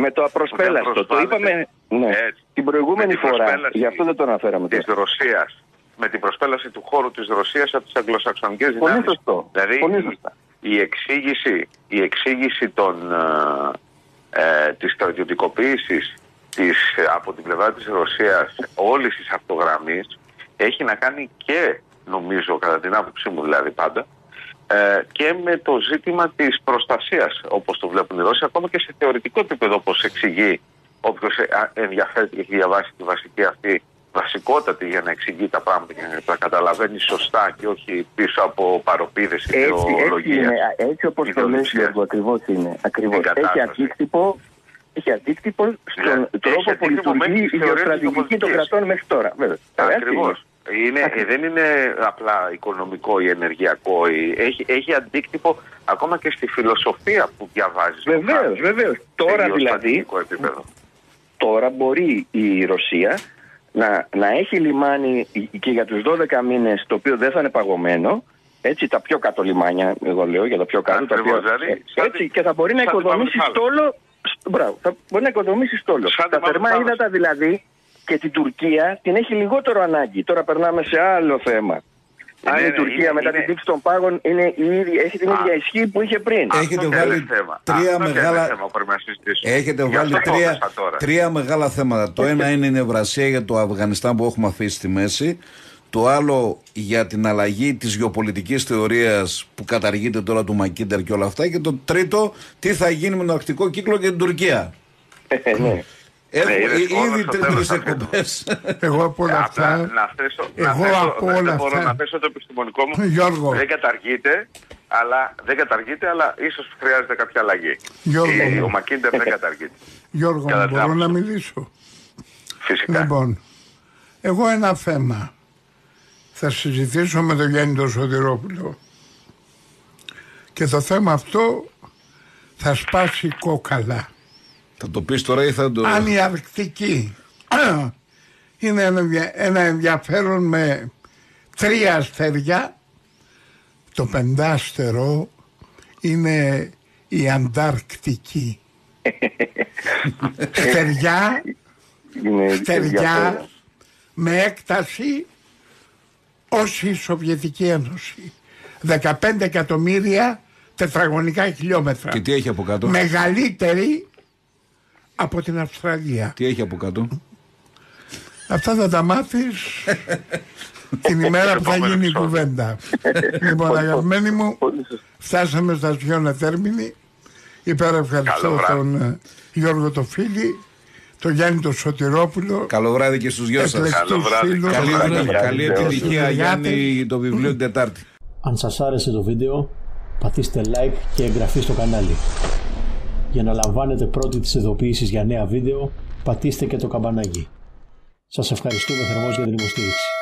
Με το απροσπέλαστο. Το είπαμε την προηγούμενη φορά. Γι' αυτό δεν το αναφέραμε. Της Ρωσίας. Με την προσπέλαση του χώρου της Ρωσίας από τις αγγλοσαξονικές δυνάμεις. Δηλαδή η εξήγηση της στρατιωτικοποίησης από την πλευρά της Ρωσίας όλης της αυτογραμμής έχει να κάνει και, νομίζω κατά την άποψή μου δηλαδή πάντα, και με το ζήτημα της προστασίας όπως το βλέπουν οι Ρώσοι, ακόμα και σε θεωρητικό επίπεδο, όπως εξηγεί όποιος ενδιαφέρεται και έχει διαβάσει τη βασική αυτή βασικότατη, για να εξηγεί τα πράγματα και να τα καταλαβαίνει σωστά και όχι πίσω από παροπίδες και ιδεολογίες. Έτσι όπως το λες, ακριβώς είναι. Ακριβώς. Έχει αντίκτυπο στον τρόπο που λειτουργεί η γεωστρατηγική των κρατών μέχρι τώρα. Ακριβώς. Δεν είναι απλά οικονομικό ή ενεργειακό. Έχει αντίκτυπο ακόμα και στη φιλοσοφία που διαβάζει. Βεβαίως. Τώρα μπορεί η Ρωσία να έχει λιμάνι και για τους 12 μήνες, το οποίο δεν θα είναι παγωμένο, Έτσι, τα πιο κάτω λιμάνια, εγώ λέω, για τα πιο κάτω. Έτσι, και θα μπορεί να οικοδομήσει στόλο. Μπράβο, θα μπορεί να οικοδομήσει στόλο. Τα θερμά ύδατα δηλαδή και την Τουρκία την έχει λιγότερο ανάγκη. Τώρα περνάμε σε άλλο θέμα. Αν η Τουρκία μετά την τύψη των πάγων είναι η ίδια, έχει την ίδια ισχύ που είχε πριν. Έχετε βάλει τρία μεγάλα θέματα. Το ένα είναι η Ευρασία για το Αφγανιστάν που έχουμε αφήσει στη μέση. Το άλλο για την αλλαγή της γεωπολιτικής θεωρίας που καταργείται τώρα του Μακίντερ και όλα αυτά. Και το τρίτο, τι θα γίνει με τον Αρκτικό Κύκλο και την Τουρκία. Ήδη τρεις εκπομπές. Εγώ από όλα αυτά... Δεν μπορώ να πέσω το επιστημονικό μου. Γιώργο. Δεν καταργείται, αλλά ίσως χρειάζεται κάποια αλλαγή. Ο Μακίντερ δεν καταργείται. Γιώργο, μπορώ να μιλήσω? Φυσικά. Λοιπόν, εγώ ένα θέμα θα συζητήσω με τον Γιάννη τον Σωτηρόπουλο και το θέμα αυτό θα σπάσει κόκαλα. Θα το πεις τώρα ή θα το... Αν η Αρκτική είναι ένα ενδιαφέρον με τρία αστέρια, το πεντάστερο είναι η Αντάρκτική. Στεριά με έκταση ως η Σοβιετική Ένωση, 15 εκατομμύρια τετραγωνικά χιλιόμετρα. Και τι έχει από κάτω? Μεγαλύτερη από την Αυστραλία. Τι έχει από κάτω? Αυτά θα τα μάθεις την ημέρα που θα γίνει η κουβέντα. Λοιπόν, αγαπημένοι μου, φτάσαμε στα Σιώνα Τέρμινη. Υπερευχαριστώ τον Γιώργο το Φίλη, τον Γιάννη τον Σωτηρόπουλο. Καλό βράδυ και στους δυο σας. Καλή επιτυχία, Γιάννη, το βιβλίο την Τετάρτη. Αν σας άρεσε το βίντεο, πατήστε like και εγγραφή στο κανάλι. Για να λαμβάνετε πρώτοι τις ειδοποιήσεις για νέα βίντεο, πατήστε και το καμπανάκι. Σας ευχαριστούμε θερμός για την υποστήριξη.